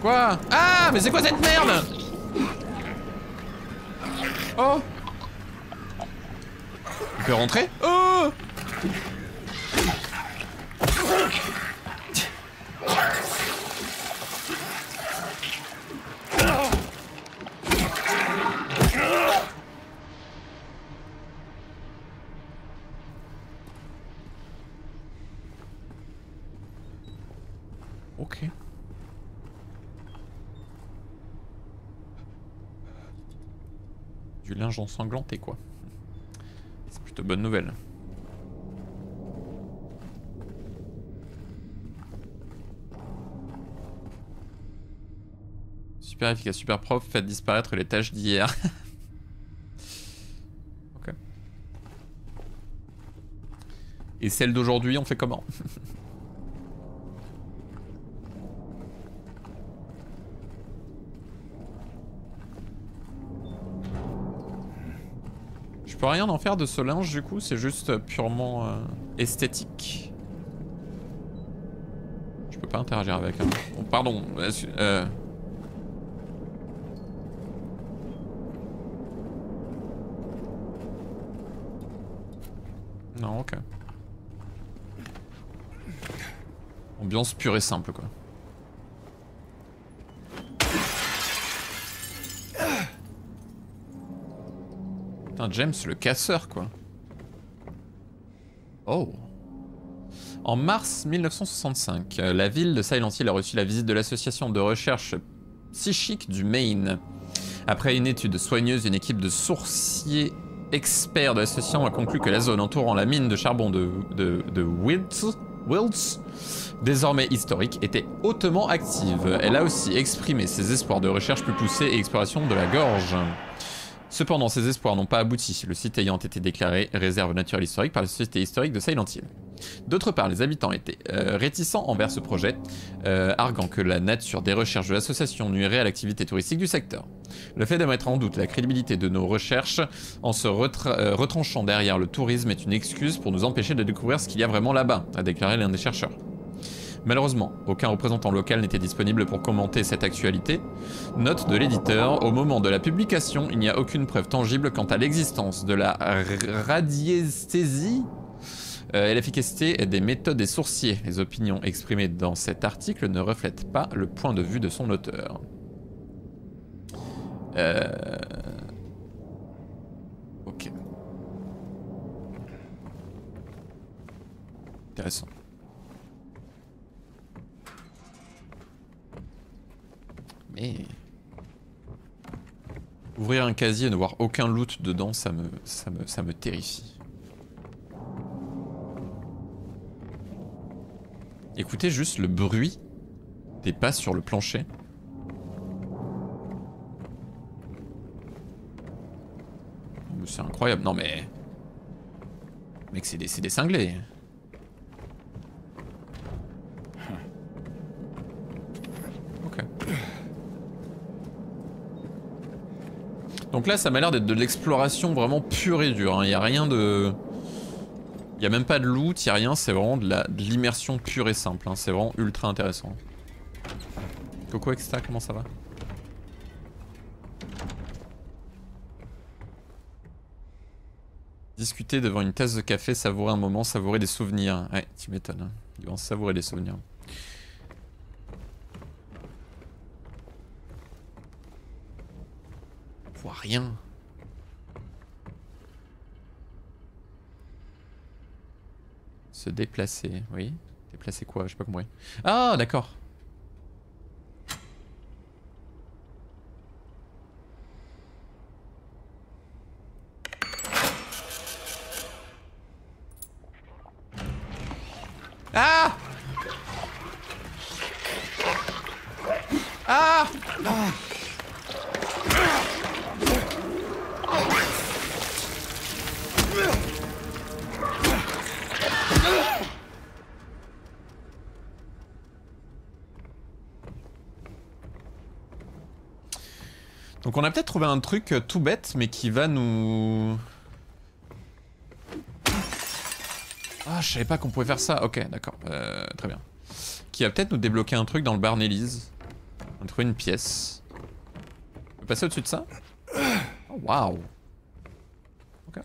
Quoi? Ah, mais c'est quoi cette merde? Oh! On peut rentrer? Oh! Okay. Du linge ensanglanté quoi. C'est plutôt bonne nouvelle. Super efficace, super prof, faites disparaître les tâches d'hier. Ok. Et celle d'aujourd'hui, on fait comment? Je peux rien en faire de ce linge du coup, c'est juste purement esthétique. Je peux pas interagir avec. Hein. Oh, pardon. Non, ok. Ambiance pure et simple, quoi. Putain, James le casseur, quoi. Oh. En mars 1965, la ville de Silent Hill a reçu la visite de l'association de recherche psychique du Maine. Après une étude soigneuse, une équipe de sorciers expert de l'association a conclu que la zone entourant la mine de charbon de Wilts, désormais historique, était hautement active. Elle a aussi exprimé ses espoirs de recherche plus poussée et exploration de la gorge. Cependant, ces espoirs n'ont pas abouti, le site ayant été déclaré réserve naturelle historique par la Société historique de Silent Hill. D'autre part, les habitants étaient réticents envers ce projet, arguant que la nature des recherches de l'association nuirait à l'activité touristique du secteur. Le fait de mettre en doute la crédibilité de nos recherches en se retranchant derrière le tourisme est une excuse pour nous empêcher de découvrir ce qu'il y a vraiment là-bas, a déclaré l'un des chercheurs. Malheureusement, aucun représentant local n'était disponible pour commenter cette actualité. Note de l'éditeur, au moment de la publication, il n'y a aucune preuve tangible quant à l'existence de la radiesthésie et l'efficacité des méthodes des sourciers. Les opinions exprimées dans cet article ne reflètent pas le point de vue de son auteur. Ok. Intéressant. Mais... ouvrir un casier et ne voir aucun loot dedans, ça me terrifie. Écoutez juste le bruit des pas sur le plancher. C'est incroyable, non mais... Mec, c'est des cinglés. Ok. Donc là, ça m'a l'air d'être de l'exploration vraiment pure et dure. Il n'y a rien de... Il n'y a même pas de loot, il n'y a rien, c'est vraiment de l'immersion pure et simple. Hein. C'est vraiment ultra intéressant. Coco Exta, comment ça va? Discuter devant une tasse de café, savourer un moment, savourer des souvenirs. Ouais, tu m'étonnes. Hein. Ils vont savourer des souvenirs. On voit rien. Se déplacer, oui. Déplacer quoi? J'ai pas compris. Ah, d'accord. Ah! Ah! Ah! Donc on a peut-être trouvé un truc tout bête mais qui va nous... Ah, je savais pas qu'on pouvait faire ça. Ok, d'accord. Très bien. Qui va peut-être nous débloquer un truc dans le bar Neely's. On a trouvé une pièce. On peut passer au-dessus de ça? Oh, waouh. Ok.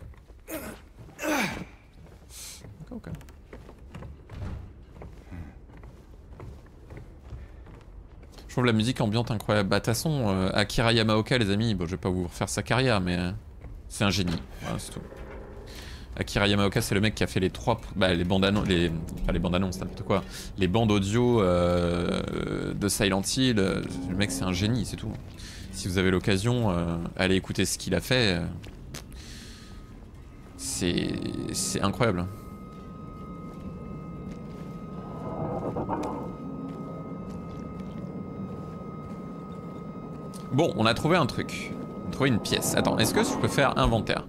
Ok, ok. Je trouve la musique ambiante incroyable. Bah, de toute façon, Akira Yamaoka, les amis, bon, je vais pas vous refaire sa carrière, mais c'est un génie. Voilà, c'est tout. Akira Yamaoka, c'est le mec qui a fait les trois, les bandes annonces, enfin les bandes annonces, n'importe quoi, les bandes audio de Silent Hill. Le mec, c'est un génie, c'est tout. Si vous avez l'occasion, allez écouter ce qu'il a fait. C'est incroyable. Bon, on a trouvé un truc. On a trouvé une pièce. Attends, est-ce que je peux faire inventaire?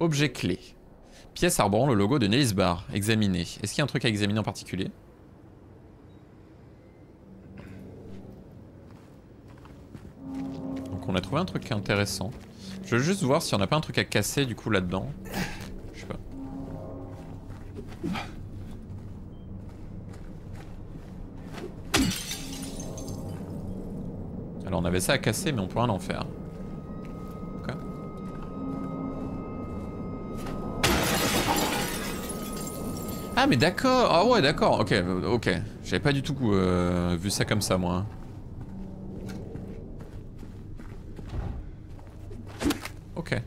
Objet clé. Pièce arborant le logo de Neely's Bar. Examiner. Est-ce qu'il y a un truc à examiner en particulier? Donc on a trouvé un truc intéressant. Je veux juste voir si on n'a pas un truc à casser du coup là-dedans. Je sais pas. Alors on avait ça à casser mais on peut rien en faire. Okay. Ah mais d'accord, ah ouais d'accord, ok, ok. J'avais pas du tout vu ça comme ça moi. Ok.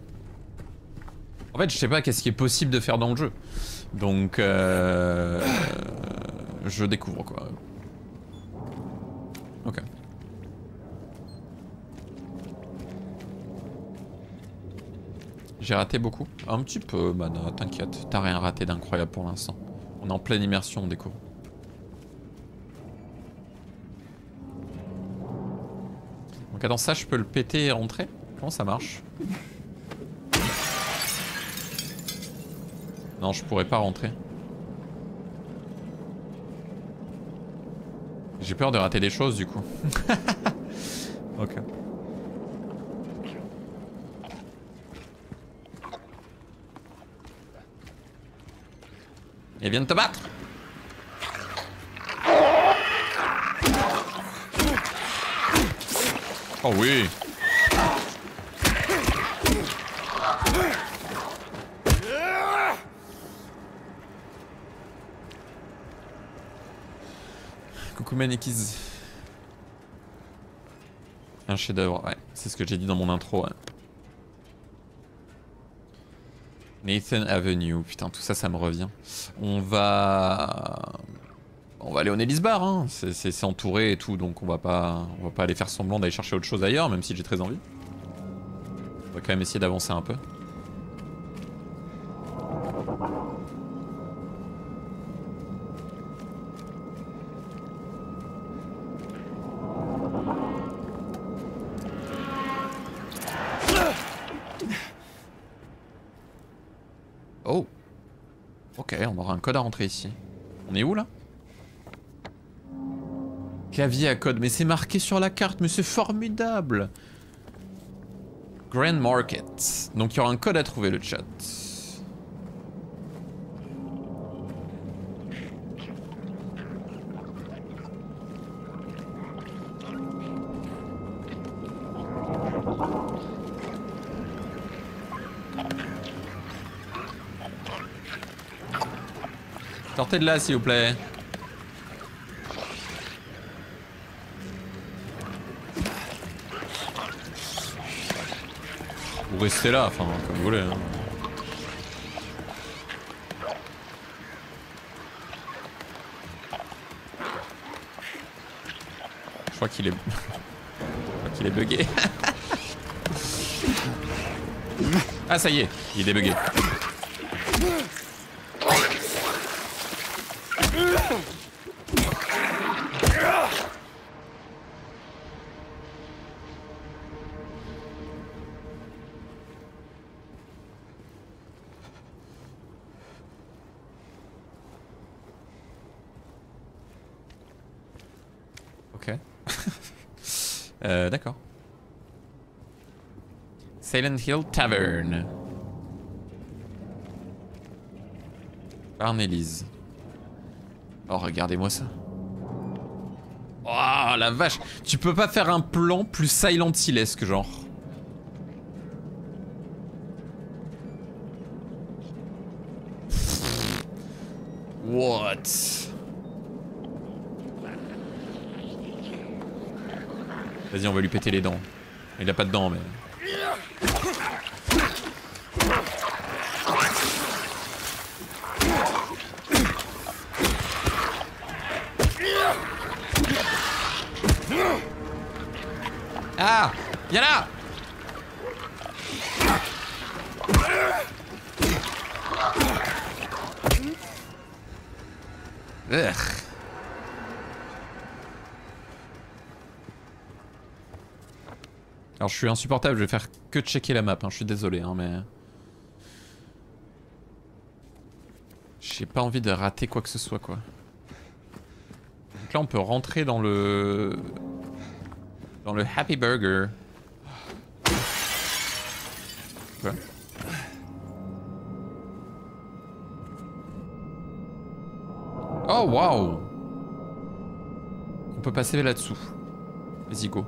En fait je sais pas qu'est-ce qui est possible de faire dans le jeu. Donc je découvre quoi. Ok. J'ai raté beaucoup. Un petit peu, bah non, t'inquiète, t'as rien raté d'incroyable pour l'instant. On est en pleine immersion, on découvre. Donc attends, ça je peux le péter et rentrer? Comment ça marche? Non, je pourrais pas rentrer. J'ai peur de rater des choses du coup. Ok. Elle vient de te battre. Oh oui. Coucou Manikiz. Un chef d'œuvre, ouais. C'est ce que j'ai dit dans mon intro. Hein. Nathan Avenue, putain tout ça, ça me revient. On va aller au Neely's Bar, hein. C'est entouré et tout, donc on va pas aller faire semblant d'aller chercher autre chose ailleurs, même si j'ai très envie. On va quand même essayer d'avancer un peu. Code à rentrer ici. On est où là? Clavier à code, mais c'est marqué sur la carte, mais c'est formidable. Grand Market. Donc il y aura un code à trouver le chat. Sortez de là s'il vous plaît. Vous restez là, enfin comme vous voulez. Hein. Je crois qu'il est... bugué. Ah ça y est, il est débugué. D'accord. Silent Hill Tavern. Neely's. Oh, regardez-moi ça. Oh, la vache. Tu peux pas faire un plan plus Silent Hill-esque, genre. What? Vas-y, on va lui péter les dents. Il a pas de dents, mais... Ah, viens là. Urgh. Alors je suis insupportable, je vais faire que checker la map, hein. Je suis désolé hein, mais... J'ai pas envie de rater quoi que ce soit quoi. Donc là on peut rentrer dans le... Happy Burger. Quoi ? Oh waouh! On peut passer là-dessous. Vas-y go.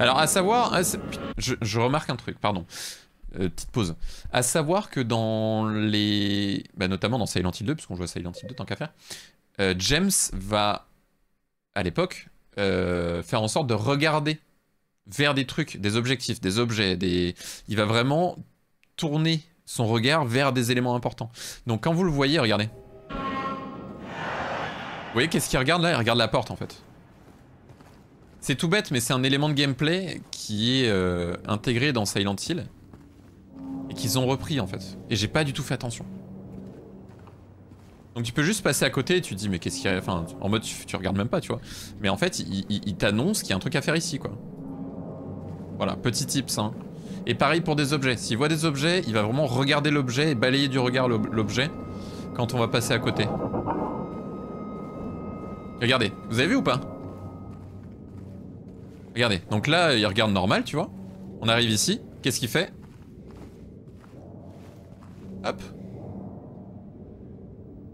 Alors à savoir, je remarque un truc, pardon, petite pause. À savoir que dans les, bah, notamment dans Silent Hill 2, parce qu'on joue à Silent Hill 2 tant qu'à faire, James va, à l'époque, faire en sorte de regarder vers des trucs, des objectifs, des objets, des... Il va vraiment tourner son regard vers des éléments importants. Donc quand vous le voyez, regardez. Vous voyez qu'est-ce qu'il regarde là? Il regarde la porte en fait. C'est tout bête mais c'est un élément de gameplay qui est intégré dans Silent Hill et qu'ils ont repris en fait. Et j'ai pas du tout fait attention. Donc tu peux juste passer à côté et tu te dis mais qu'est-ce qu'il y a... Enfin en mode tu regardes même pas tu vois. Mais en fait il t'annonce qu'il y a un truc à faire ici quoi. Voilà, petit tips hein. Et pareil pour des objets, s'il voit des objets, il va vraiment regarder l'objet et balayer du regard l'objet quand on va passer à côté. Regardez, vous avez vu ou pas? Regardez, donc là il regarde normal tu vois. On arrive ici, qu'est-ce qu'il fait? Hop.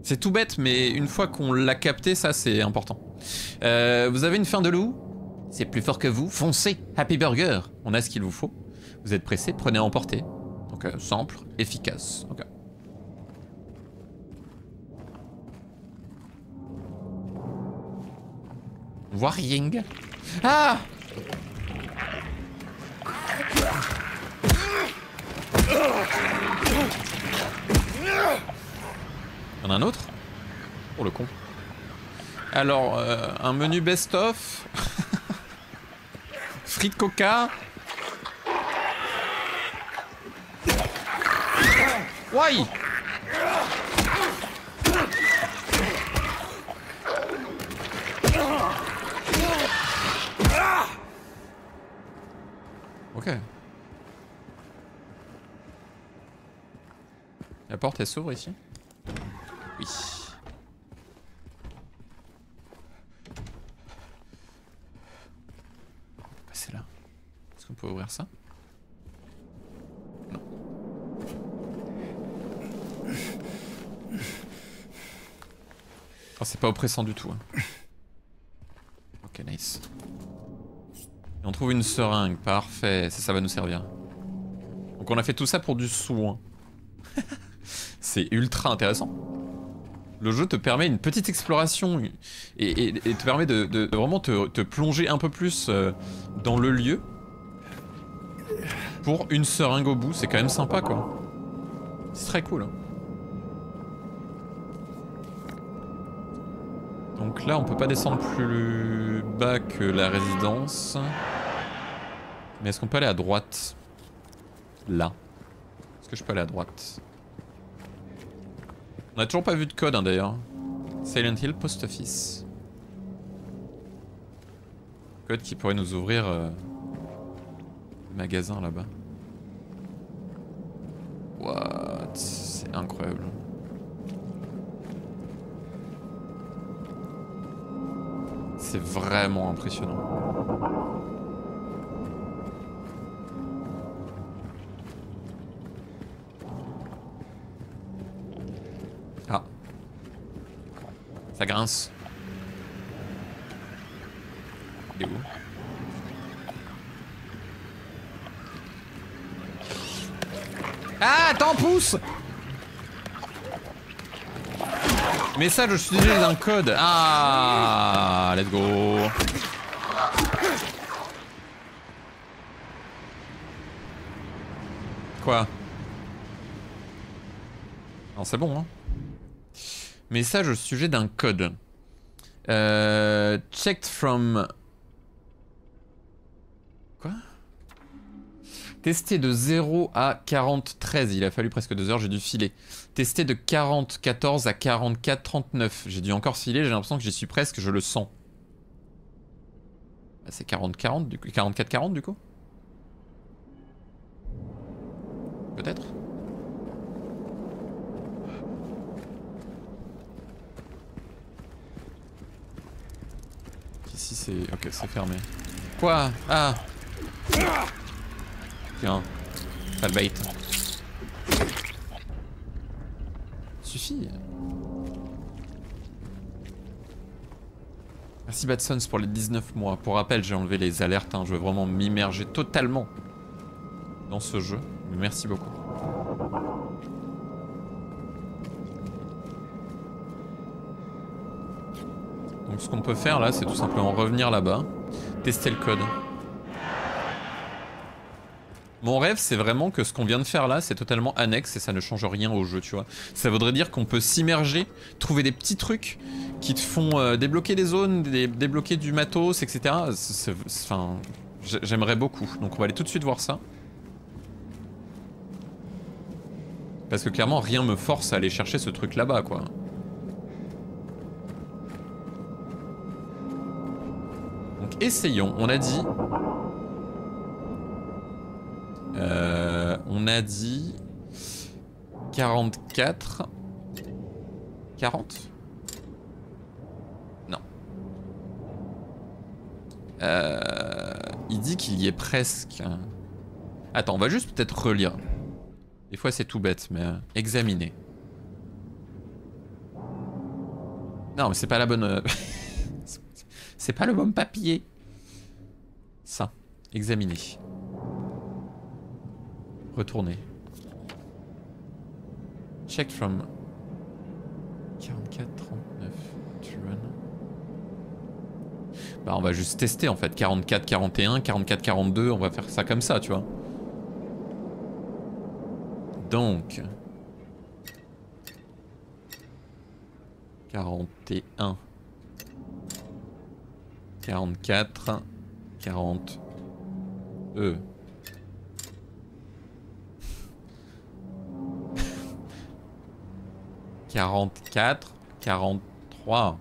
C'est tout bête mais une fois qu'on l'a capté ça c'est important. Vous avez une faim de loup? C'est plus fort que vous, foncez, Happy Burger. On a ce qu'il vous faut. Vous êtes pressé, prenez à emporter. Donc simple, efficace. Okay. Warring. Ah! Il y en a un autre? Oh le con. Alors, un menu best-of. Frites coca. Why? Ok. La porte elle s'ouvre ici? Oui. Passer là. Est-ce qu'on peut ouvrir ça? Oh, c'est pas oppressant du tout. Hein. Ok, nice. Et on trouve une seringue, parfait. Ça va nous servir. Donc on a fait tout ça pour du soin. C'est ultra intéressant. Le jeu te permet une petite exploration et te permet de vraiment te plonger un peu plus dans le lieu. Pour une seringue au bout, c'est quand même sympa quoi. C'est très cool. Hein. Donc là on peut pas descendre plus bas que la résidence. Mais est-ce qu'on peut aller à droite? Là. Est-ce que je peux aller à droite? On a toujours pas vu de code hein, d'ailleurs. Silent Hill Post Office. Code qui pourrait nous ouvrir le magasin là-bas. What? C'est incroyable. C'est vraiment impressionnant. Ah. Ça grince. Il est où? Ah, attends, pousse! Mais ça, je suis déjà dans un code. Ah, let's go. Quoi? Non, c'est bon, hein. Message au sujet d'un code. Checked from... Quoi? Testé de 0 à 43, il a fallu presque 2 heures, j'ai dû filer. Testé de 44 à 44, 39, j'ai dû encore filer, j'ai l'impression que j'y suis presque, je le sens. C'est 40-40 du coup, 44-40 du coup? Peut-être? Ici c'est... Ok, c'est fermé. Quoi? Ah! Tiens, pas le bait. Suffit. Merci Batsons pour les 19 mois. Pour rappel, j'ai enlevé les alertes. Hein. Je veux vraiment m'immerger totalement dans ce jeu. Merci beaucoup. Donc ce qu'on peut faire là, c'est tout simplement revenir là-bas, tester le code. Mon rêve, c'est vraiment que ce qu'on vient de faire là, c'est totalement annexe et ça ne change rien au jeu, tu vois. Ça voudrait dire qu'on peut s'immerger, trouver des petits trucs qui te font débloquer des zones, débloquer du matos, etc. Enfin, j'aimerais beaucoup. Donc on va aller tout de suite voir ça. Parce que clairement, rien me force à aller chercher ce truc là-bas, quoi. Donc essayons, on a dit... on a dit 44 40 non il dit qu'il y est presque. Attends, on va juste peut-être relire. Des fois c'est tout bête mais examiner. Non mais c'est pas la bonne c'est pas le bon papier. Ça, examiner. Retourner. Check from 44, 39, run. Bah on va juste tester en fait. 44, 41, 44, 42, on va faire ça comme ça, tu vois. Donc... 41. 44, 42. « 44, 43... »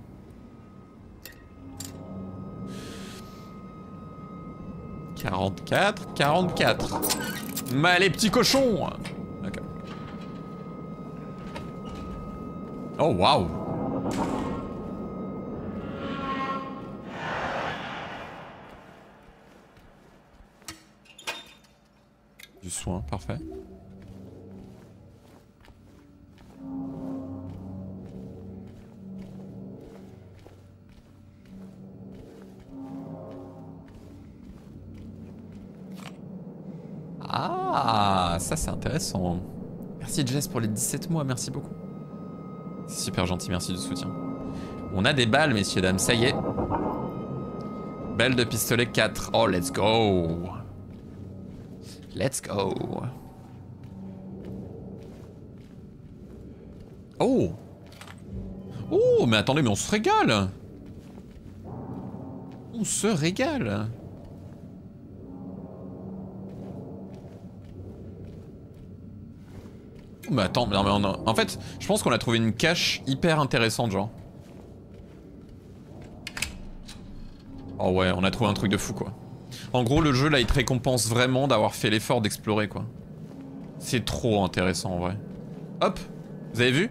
« 44, 44... » Mais les petits cochons. Okay. Oh, waouh. Du soin, parfait. Ah, ça c'est intéressant. Merci Jess pour les 17 mois, merci beaucoup. C'est super gentil, merci du soutien. On a des balles, messieurs, dames, ça y est. Balles de pistolet 4. Oh, let's go. Let's go. Oh. Oh, mais attendez, mais on se régale. On se régale. Mais attends, non, mais on a... en fait, je pense qu'on a trouvé une cache hyper intéressante, genre. Oh ouais, on a trouvé un truc de fou, quoi. En gros, le jeu, là, il te récompense vraiment d'avoir fait l'effort d'explorer, quoi. C'est trop intéressant, en vrai. Hop, vous avez vu?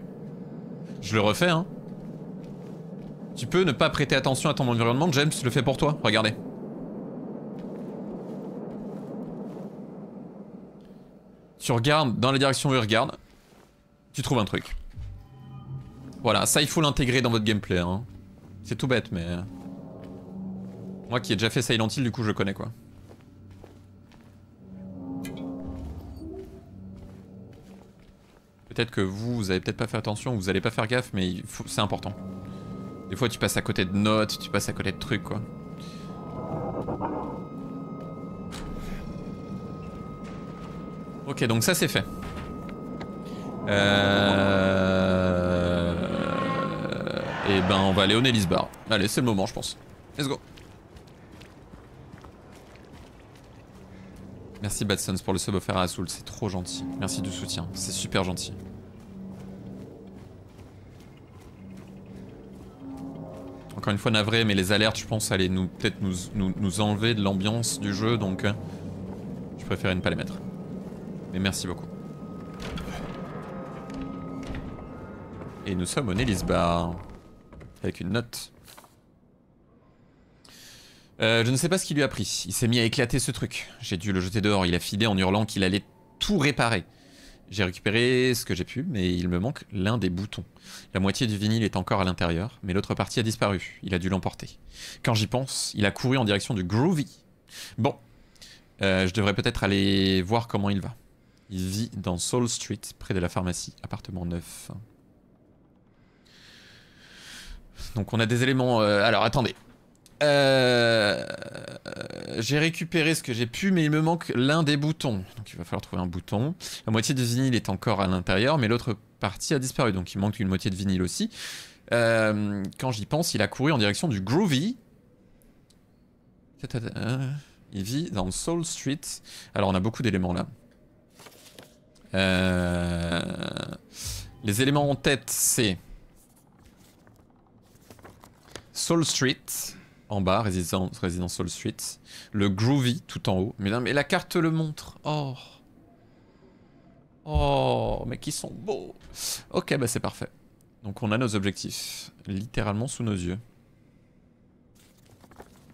Je le refais, hein. Tu peux ne pas prêter attention à ton environnement, James, je le fais pour toi, regardez. Tu regardes dans la direction où il regarde, tu trouves un truc. Voilà, ça il faut l'intégrer dans votre gameplay. Hein. C'est tout bête mais... Moi qui ai déjà fait Silent Hill, du coup je connais quoi. Peut-être que vous avez peut-être pas fait attention, vous allez pas faire gaffe mais faut... c'est important. Des fois tu passes à côté de notes, tu passes à côté de trucs quoi. Ok, donc ça c'est fait. Et ben on va aller au Neely's Bar. Allez, c'est le moment je pense. Let's go. Merci Badsons pour le sub offert à Azul, c'est trop gentil. Merci du soutien, c'est super gentil. Encore une fois navré, mais les alertes je pense allaient peut-être nous enlever de l'ambiance du jeu, donc je préférais ne pas les mettre. Mais merci beaucoup. Et nous sommes au Neely's Bar. Avec une note. Je ne sais pas ce qui lui a pris. Il s'est mis à éclater ce truc. J'ai dû le jeter dehors. Il a filé en hurlant qu'il allait tout réparer. J'ai récupéré ce que j'ai pu, mais il me manque l'un des boutons. La moitié du vinyle est encore à l'intérieur, mais l'autre partie a disparu. Il a dû l'emporter. Quand j'y pense, il a couru en direction du Groovy. Bon, je devrais peut-être aller voir comment il va. Il vit dans Soul Street, près de la pharmacie, appartement 9. Donc on a des éléments... alors attendez. J'ai récupéré ce que j'ai pu, mais il me manque l'un des boutons. Donc il va falloir trouver un bouton. La moitié du vinyle est encore à l'intérieur, mais l'autre partie a disparu. Donc il manque une moitié de vinyle aussi. Quand j'y pense, il a couru en direction du Groovy. Il vit dans Soul Street. Alors on a beaucoup d'éléments là. Les éléments en tête, c'est... Soul Street, en bas, résidence Soul Street. Le Groovy, tout en haut. Mais non, mais la carte le montre. Oh. Oh, mais qui sont beaux. Ok, bah c'est parfait. Donc on a nos objectifs, littéralement sous nos yeux.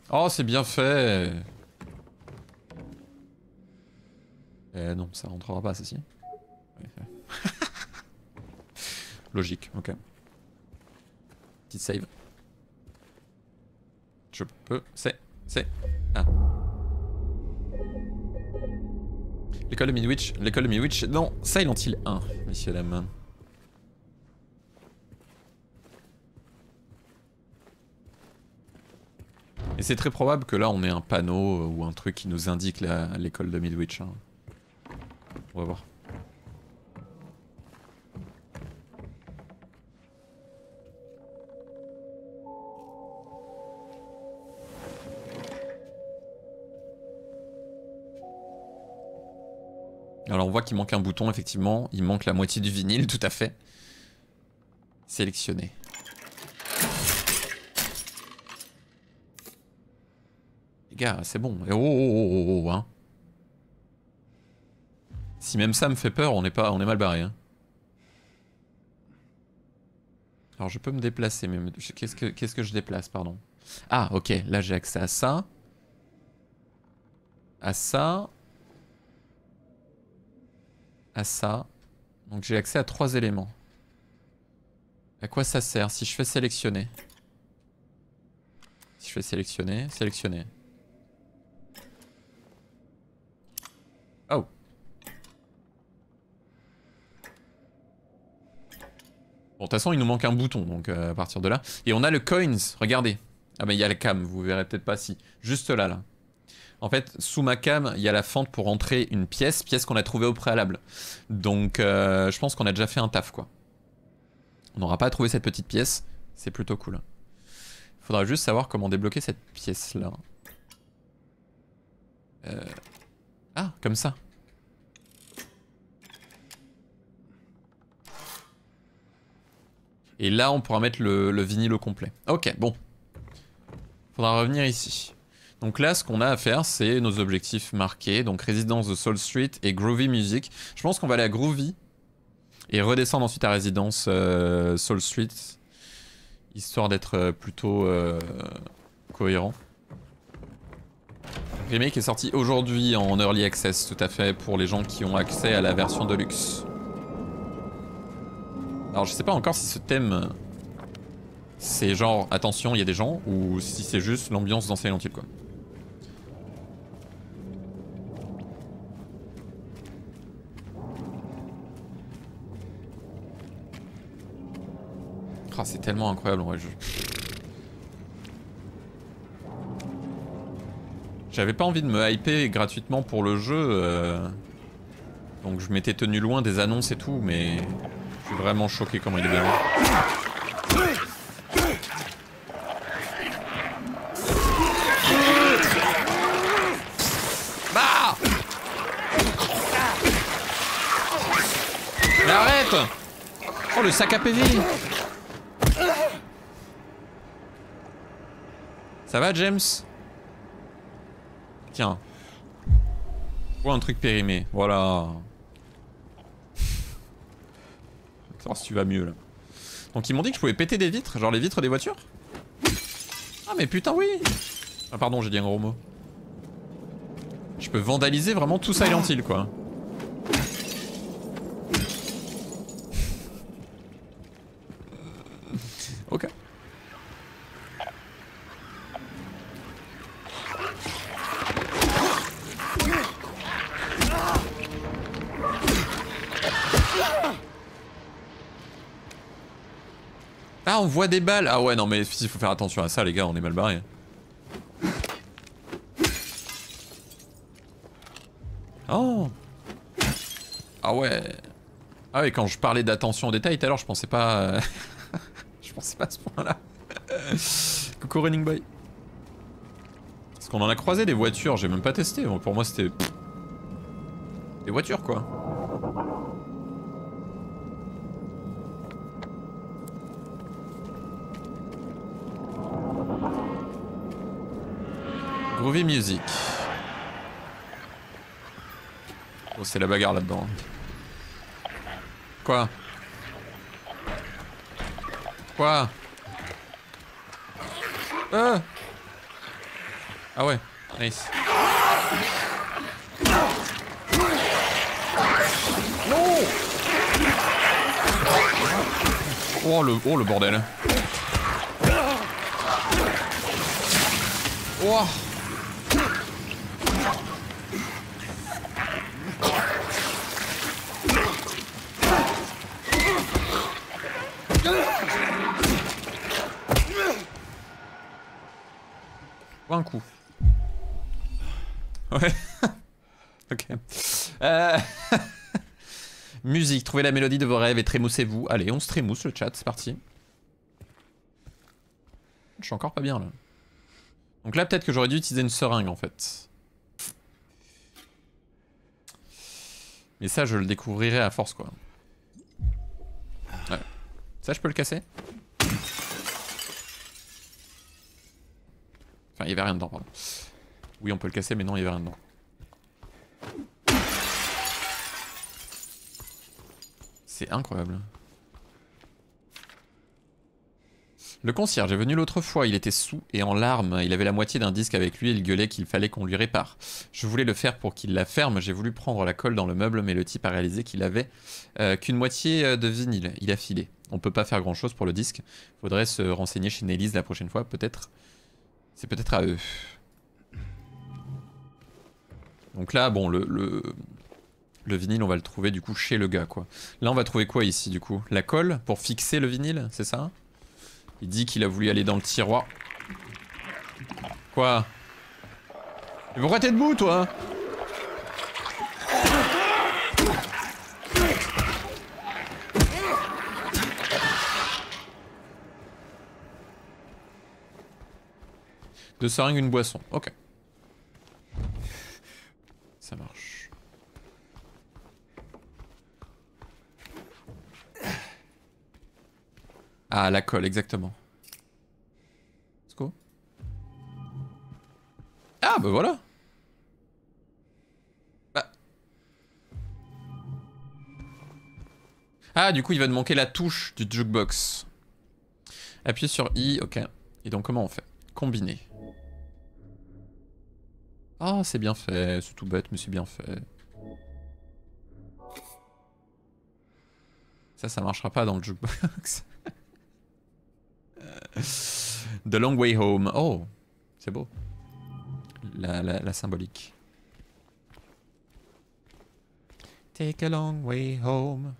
Oh, c'est bien fait. Non, ça rentrera pas, ceci. Ouais. Logique, ok. Petite save. Je peux... Ah. L'école de Midwich. L'école de Midwich dans Silent Hill 1, messieurs, dames. Et c'est très probable que là, on ait un panneau ou un truc qui nous indique l'école de Midwich. Hein. On va voir. Alors on voit qu'il manque un bouton, effectivement. Il manque la moitié du vinyle, tout à fait. Sélectionner. Les gars, c'est bon. Oh, oh, oh, oh, hein. Si même ça me fait peur, on est mal barré. Hein. Alors je peux me déplacer, mais qu'est-ce que je déplace, pardon? Ah, ok, là j'ai accès à ça. À ça. À ça. Donc j'ai accès à 3 éléments. À quoi ça sert si je fais sélectionner? Si je fais sélectionner, sélectionner. Oh. Bon, de toute façon, il nous manque un bouton, donc à partir de là. Et on a le coins, regardez. Ah ben il y a la cam, vous verrez peut-être pas si. Juste là, là. En fait, sous ma cam, il y a la fente pour entrer une pièce qu'on a trouvée au préalable. Donc, je pense qu'on a déjà fait un taf, quoi. On n'aura pas à trouver cette petite pièce. C'est plutôt cool. Il faudra juste savoir comment débloquer cette pièce-là. Ah, comme ça. Et là, on pourra mettre le vinyle au complet. Ok, bon. Faudra revenir ici. Donc là, ce qu'on a à faire, c'est nos objectifs marqués. Donc résidence de Soul Street et Groovy Music. Je pense qu'on va aller à Groovy et redescendre ensuite à résidence Soul Street. Histoire d'être plutôt cohérent. Remake est sorti aujourd'hui en Early Access, tout à fait, pour les gens qui ont accès à la version Deluxe. Alors je sais pas encore si ce thème... c'est genre, attention, il y a des gens, ou si c'est juste l'ambiance dans Silent Hill, quoi. Oh, c'est tellement incroyable en vrai le jeu. J'avais pas envie de me hyper gratuitement pour le jeu, donc je m'étais tenu loin des annonces et tout, mais je suis vraiment choqué comment il est bien. arrête! Oh, le sac à PV! Ça va, James? Tiens. Ou un truc périmé, voilà. Ça va si tu vas mieux là. Donc ils m'ont dit que je pouvais péter des vitres, genre les vitres des voitures. Ah mais putain oui. Ah pardon, j'ai dit un gros mot. Je peux vandaliser vraiment tout Silent Hill quoi. Ok. Ah on voit des balles. Ah ouais non mais il faut faire attention à ça les gars, on est mal barrés. Oh. Ah ouais. Ah ouais, quand je parlais d'attention aux détails tout à l'heure, je pensais pas je pensais pas à ce point là. Coucou Running Boy. Parce qu'on en a croisé des voitures, j'ai même pas testé. Pour moi c'était des voitures quoi. Groovy Music. Oh, c'est la bagarre là-dedans. Quoi? Quoi? Ah ouais, nice. Non. Oh le bordel. Oh. Un coup. Ouais. Ok. Musique, trouvez la mélodie de vos rêves et trémoussez-vous. Allez, on se trémousse le chat, c'est parti. Je suis encore pas bien là. Donc là peut-être que j'aurais dû utiliser une seringue en fait. Mais ça je le découvrirai à force quoi. Ouais. Ça je peux le casser ? Enfin, il y avait rien dedans, pardon. Oui, on peut le casser, mais non, il y avait rien dedans. C'est incroyable. Le concierge est venu l'autre fois, il était saoul et en larmes. Il avait la moitié d'un disque avec lui et il gueulait qu'il fallait qu'on lui répare. Je voulais le faire pour qu'il la ferme, j'ai voulu prendre la colle dans le meuble, mais le type a réalisé qu'il avait qu'une moitié de vinyle. Il a filé. On peut pas faire grand chose pour le disque. Faudrait se renseigner chez Neely's la prochaine fois, peut-être. C'est peut-être à eux. Donc là, bon, le vinyle, on va le trouver du coup chez le gars, quoi. Là, on va trouver quoi ici, du coup? La colle pour fixer le vinyle, c'est ça? Il dit qu'il a voulu aller dans le tiroir. Quoi? Mais pourquoi t'es debout, toi? Deux seringues, une boisson. Ok. Ça marche. Ah, la colle, exactement. Let's go. Ah, bah voilà. Bah. Ah, du coup, il va nous manquer la touche du jukebox. Appuyez sur I, ok. Et donc, comment on fait? Combiner. Ah, oh, c'est bien fait, c'est tout bête, mais c'est bien fait. Ça marchera pas dans le jukebox. The Long Way Home. Oh, c'est beau. La symbolique. Take a long way home.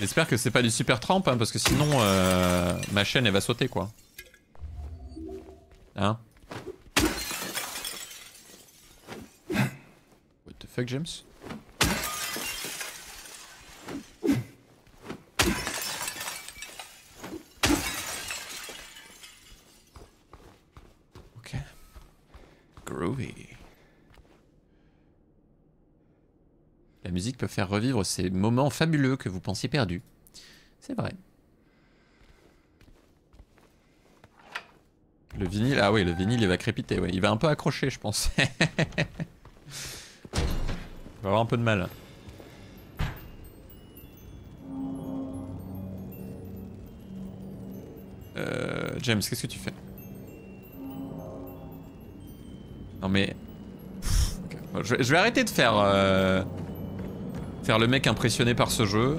J'espère que c'est pas du super tramp, hein, parce que sinon ma chaîne elle va sauter quoi. Hein? What the fuck, James? Ok. Groovy. La musique peut faire revivre ces moments fabuleux que vous pensiez perdus. C'est vrai. Le vinyle, ah oui, le vinyle il va crépiter, ouais. Il va un peu accrocher je pense. Il va avoir un peu de mal. James, qu'est-ce que tu fais? Non mais... Pff, okay. Bon, je vais arrêter de faire... faire le mec impressionné par ce jeu.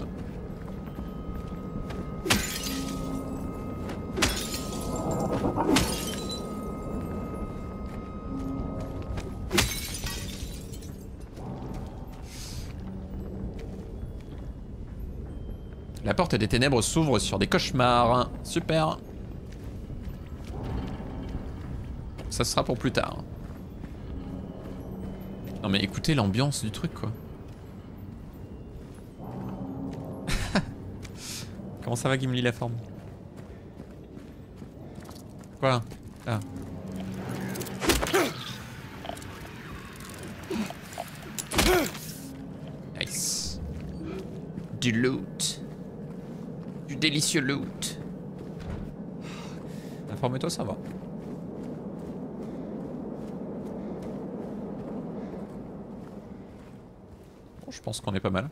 La porte des ténèbres s'ouvre sur des cauchemars. Super. Ça sera pour plus tard. Non mais écoutez l'ambiance du truc quoi. Comment ça va qui me lit la forme? Quoi? Ah. Nice. Du loot. Du délicieux loot. Informe-toi, ça va. Je pense qu'on est pas mal.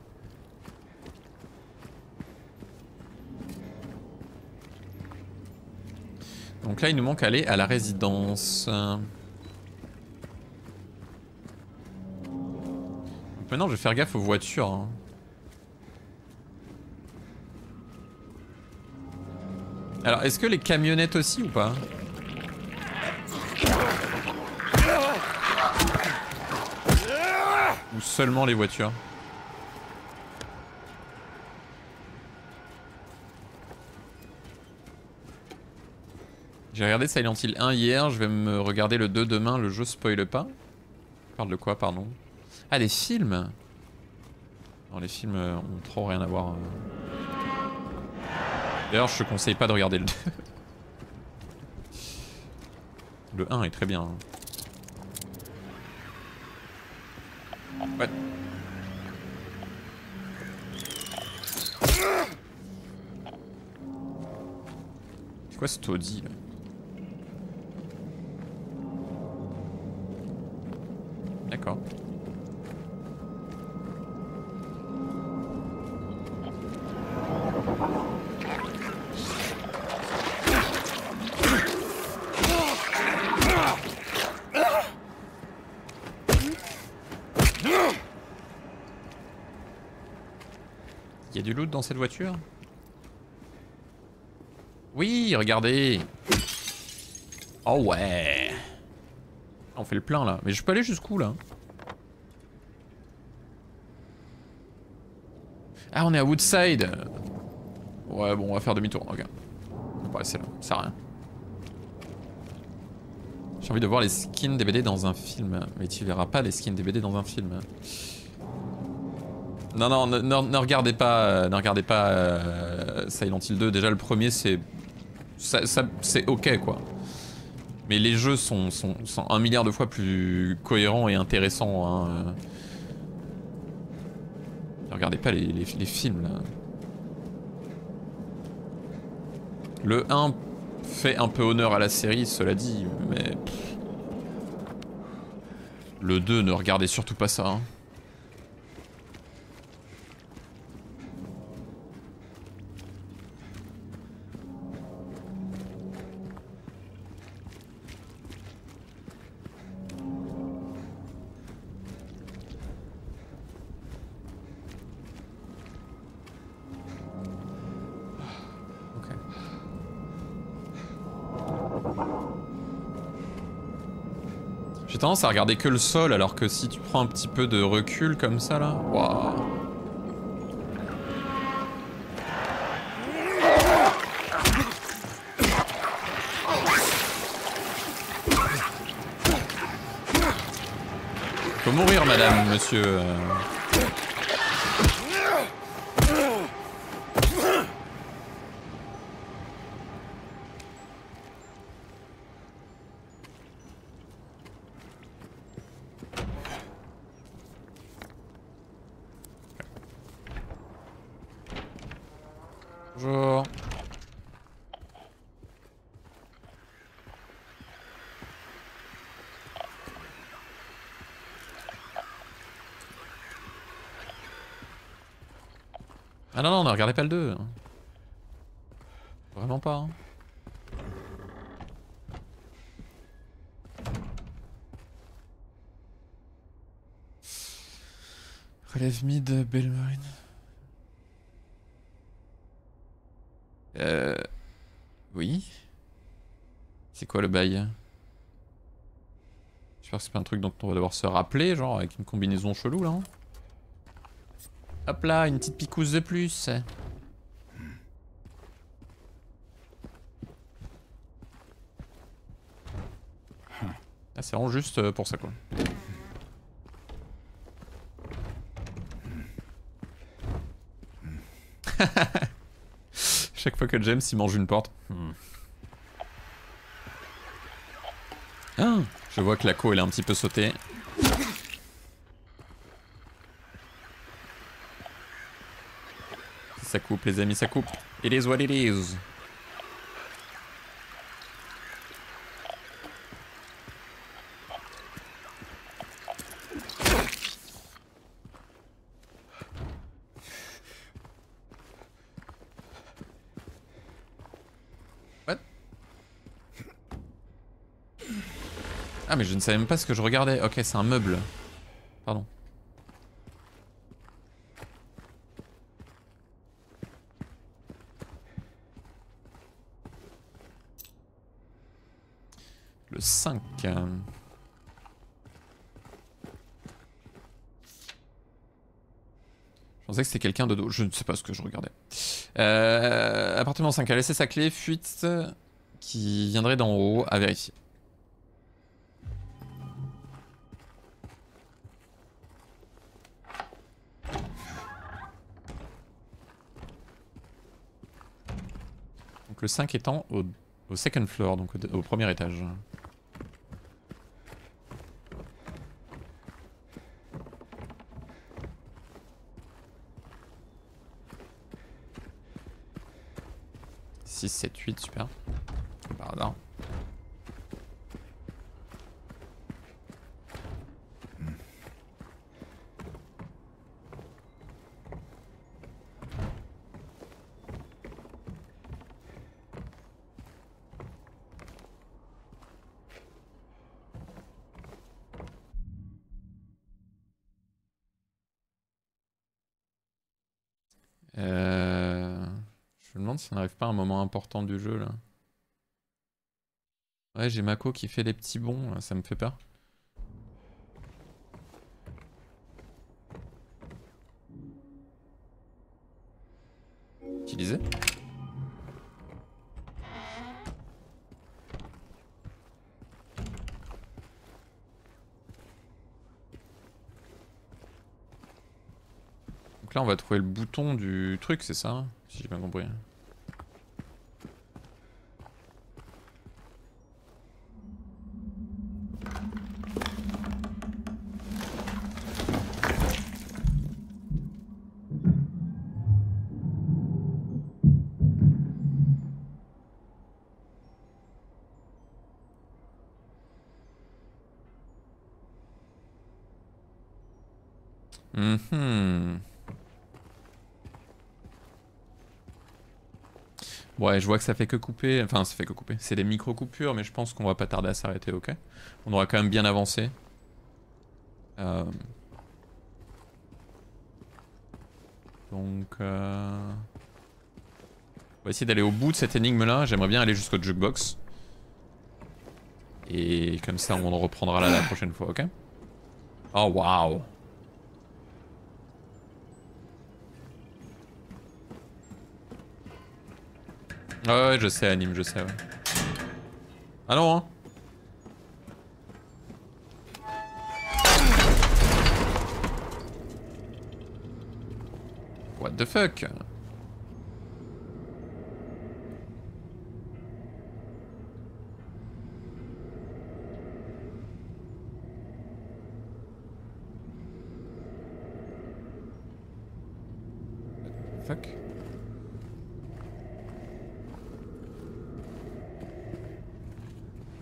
Donc là il nous manque aller à la résidence. Donc maintenant je vais faire gaffe aux voitures hein. Alors est-ce que les camionnettes aussi ou pas? Ou seulement les voitures? J'ai regardé Silent Hill 1 hier, je vais me regarder le 2 demain, le jeu spoile pas. Parle de quoi, pardon? Ah, des films? Non, les films ont trop rien à voir. D'ailleurs, je te conseille pas de regarder le 2. Le 1 est très bien. Ouais. C'est quoi ce taudis là? D'accord. Il y a du loot dans cette voiture? Oui, regardez. Oh ouais. On fait le plein là, mais je peux aller jusqu'où là? Ah, on est à Woodside. Ouais, bon, on va faire demi-tour. Ok. On va rester là, ça sert à rien. J'ai envie de voir les skins des BD dans un film, mais tu verras pas les skins des BD dans un film. Non, non, ne regardez pas, Silent Hill 2. Déjà, le premier, c'est, c'est ok quoi. Mais les jeux sont un milliard de fois plus cohérents et intéressants. Hein. Regardez pas les films là. Le 1 fait un peu honneur à la série, cela dit, mais... Pff. Le 2, ne regardez surtout pas ça. Hein. J'ai tendance à regarder que le sol, alors que si tu prends un petit peu de recul comme ça là, waouh. Faut mourir madame, monsieur. Ah non, non, ne regardez pas le 2. Vraiment pas. Hein. Relève mid Belmarine. Oui. C'est quoi le bail? J'espère que c'est pas un truc dont on va devoir se rappeler, genre avec une combinaison chelou là. Hein. Hop là, une petite picouse de plus. Ah, c'est vraiment juste pour ça quoi. Chaque fois que James, il mange une porte. Ah, je vois que la co, elle a un petit peu sauté. Ça coupe les amis, ça coupe. It is what it is. Ah mais je ne savais même pas ce que je regardais. Ok, c'est un meuble. Pardon. Le 5. Je pensais que c'était quelqu'un de dos. Je ne sais pas ce que je regardais. Appartement 5 a laissé sa clé. Fuite qui viendrait d'en haut. À vérifier. Le 5 étant au second floor, donc au premier étage. Six, 7, 8, super. Par hasard. Ça n'arrive pas à un moment important du jeu là. Ouais, j'ai Mako qui fait les petits bons, là, ça me fait peur. Qui disait ? Donc là on va trouver le bouton du truc, c'est ça, si j'ai bien compris. Ouais, je vois que ça fait que couper, enfin ça fait que couper, c'est des micro-coupures, mais je pense qu'on va pas tarder à s'arrêter, ok? On aura quand même bien avancé. On va essayer d'aller au bout de cette énigme-là, j'aimerais bien aller jusqu'au jukebox. Et comme ça, on en reprendra là la prochaine fois, ok? Oh, waouh! Ah ouais, je sais, anime, je sais, ouais. Ah non, hein. What the fuck?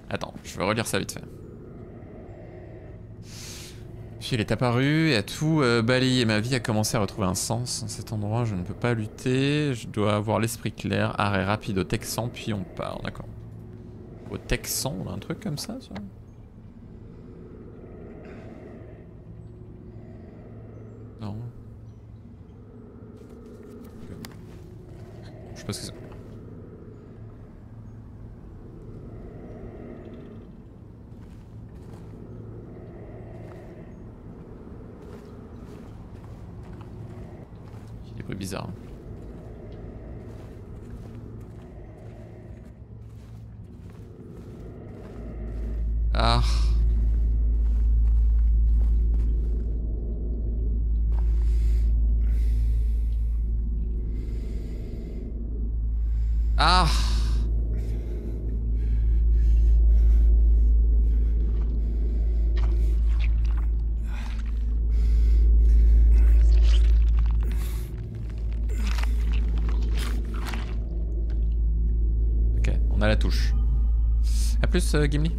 Attends, je vais relire ça vite fait. Puis il est apparu et a tout balayé. Ma vie a commencé à retrouver un sens. En cet endroit, je ne peux pas lutter. Je dois avoir l'esprit clair. Arrêt rapide au Texan, puis on part. D'accord. Au Texan, on a un truc comme ça, ça. Non. Je sais pas ce que c'est. Il y a des bruits bizarres. Ah. Ah. Ok, on a la touche. A plus, Gimli.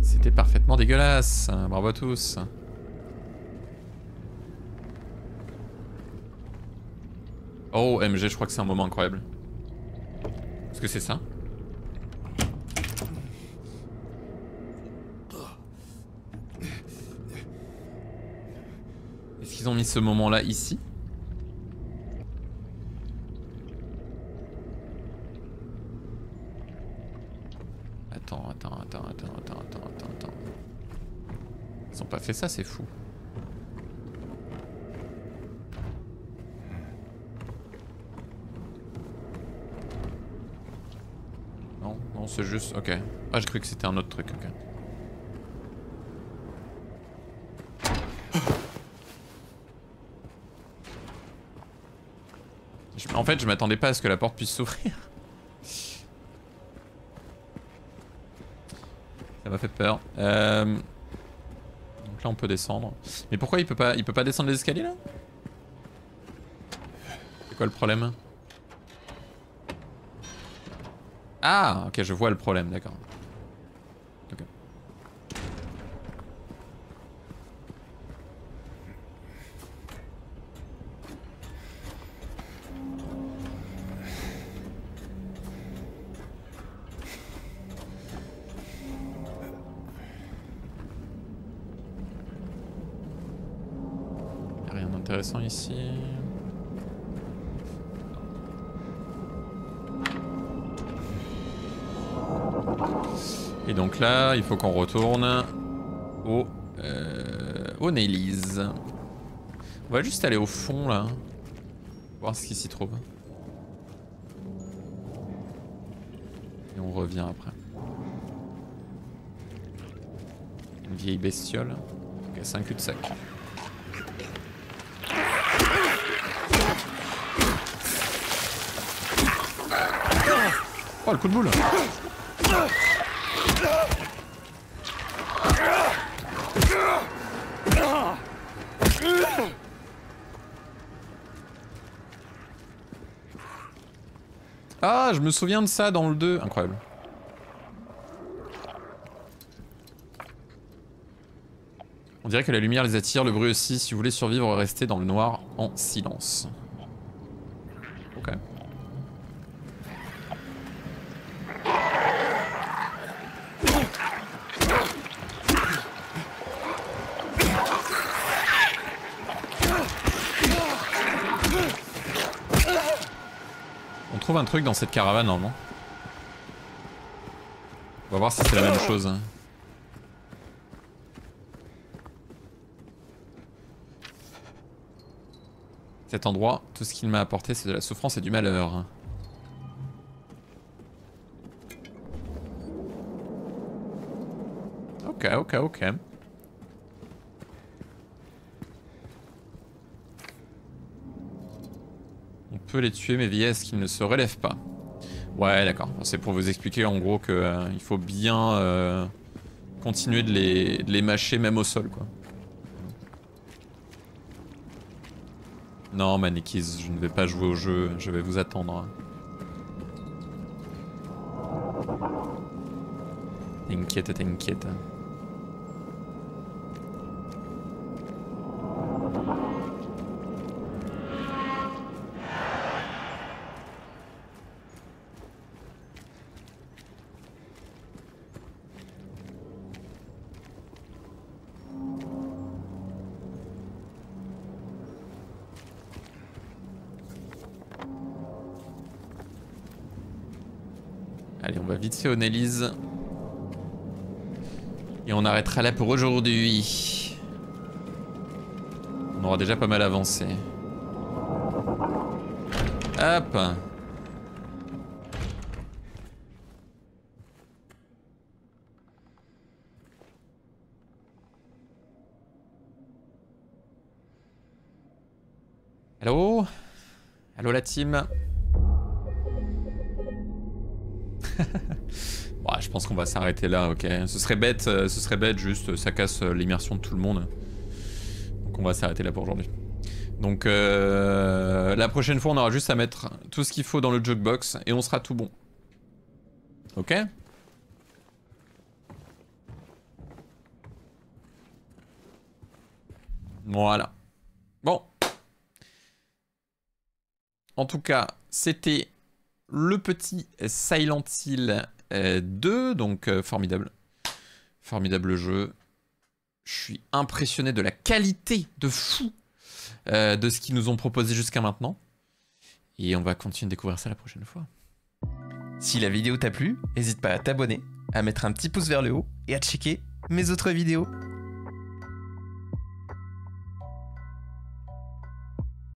C'était parfaitement dégueulasse. Bravo à tous. Oh MG, je crois que c'est un moment incroyable. Est-ce que c'est ça? Est-ce qu'ils ont mis ce moment-là ici? Attends. Ils ont pas fait ça, c'est fou. C'est juste... Ok. Ah, j'ai cru que c'était un autre truc. Ok. En fait, je m'attendais pas à ce que la porte puisse s'ouvrir. Ça m'a fait peur. Donc là, on peut descendre. Mais pourquoi il peut pas descendre les escaliers, là? C'est quoi le problème? Ah, ok, je vois le problème, d'accord. Okay. Rien d'intéressant ici. Et donc là, il faut qu'on retourne au Neely's. On va juste aller au fond là, voir ce qui s'y trouve. Et on revient après. Une vieille bestiole. Ok, c'est un cul-de-sac. Oh, le coup de boule! Ah, je me souviens de ça dans le 2. Incroyable. On dirait que la lumière les attire, le bruit aussi. Si vous voulez survivre, restez dans le noir en silence. Ok. Un truc dans cette caravane, normalement. On va voir si c'est la même chose. Cet endroit, tout ce qu'il m'a apporté, c'est de la souffrance et du malheur. Ok. Peut les tuer mais veillez à ce qu'ils ne se relèvent pas. Ouais d'accord, c'est pour vous expliquer en gros que il faut bien continuer de les mâcher même au sol quoi. Non Manikis, je ne vais pas jouer au jeu, je vais vous attendre. T'inquiète. Allez, on va vite fait au Neely's. Et on arrêtera là pour aujourd'hui. On aura déjà pas mal avancé. Hop. Allô? Allô la team? Bon, je pense qu'on va s'arrêter là, ok. Ce serait bête, juste ça casse l'immersion de tout le monde. Donc on va s'arrêter là pour aujourd'hui. Donc la prochaine fois on aura juste à mettre tout ce qu'il faut dans le jukebox et on sera tout bon. Ok? Voilà. Bon. En tout cas, c'était le petit Silent Hill 2, donc formidable. Formidable jeu. Je suis impressionné de la qualité de fou de ce qu'ils nous ont proposé jusqu'à maintenant. Et on va continuer de découvrir ça la prochaine fois. Si la vidéo t'a plu, n'hésite pas à t'abonner, à mettre un petit pouce vers le haut et à checker mes autres vidéos.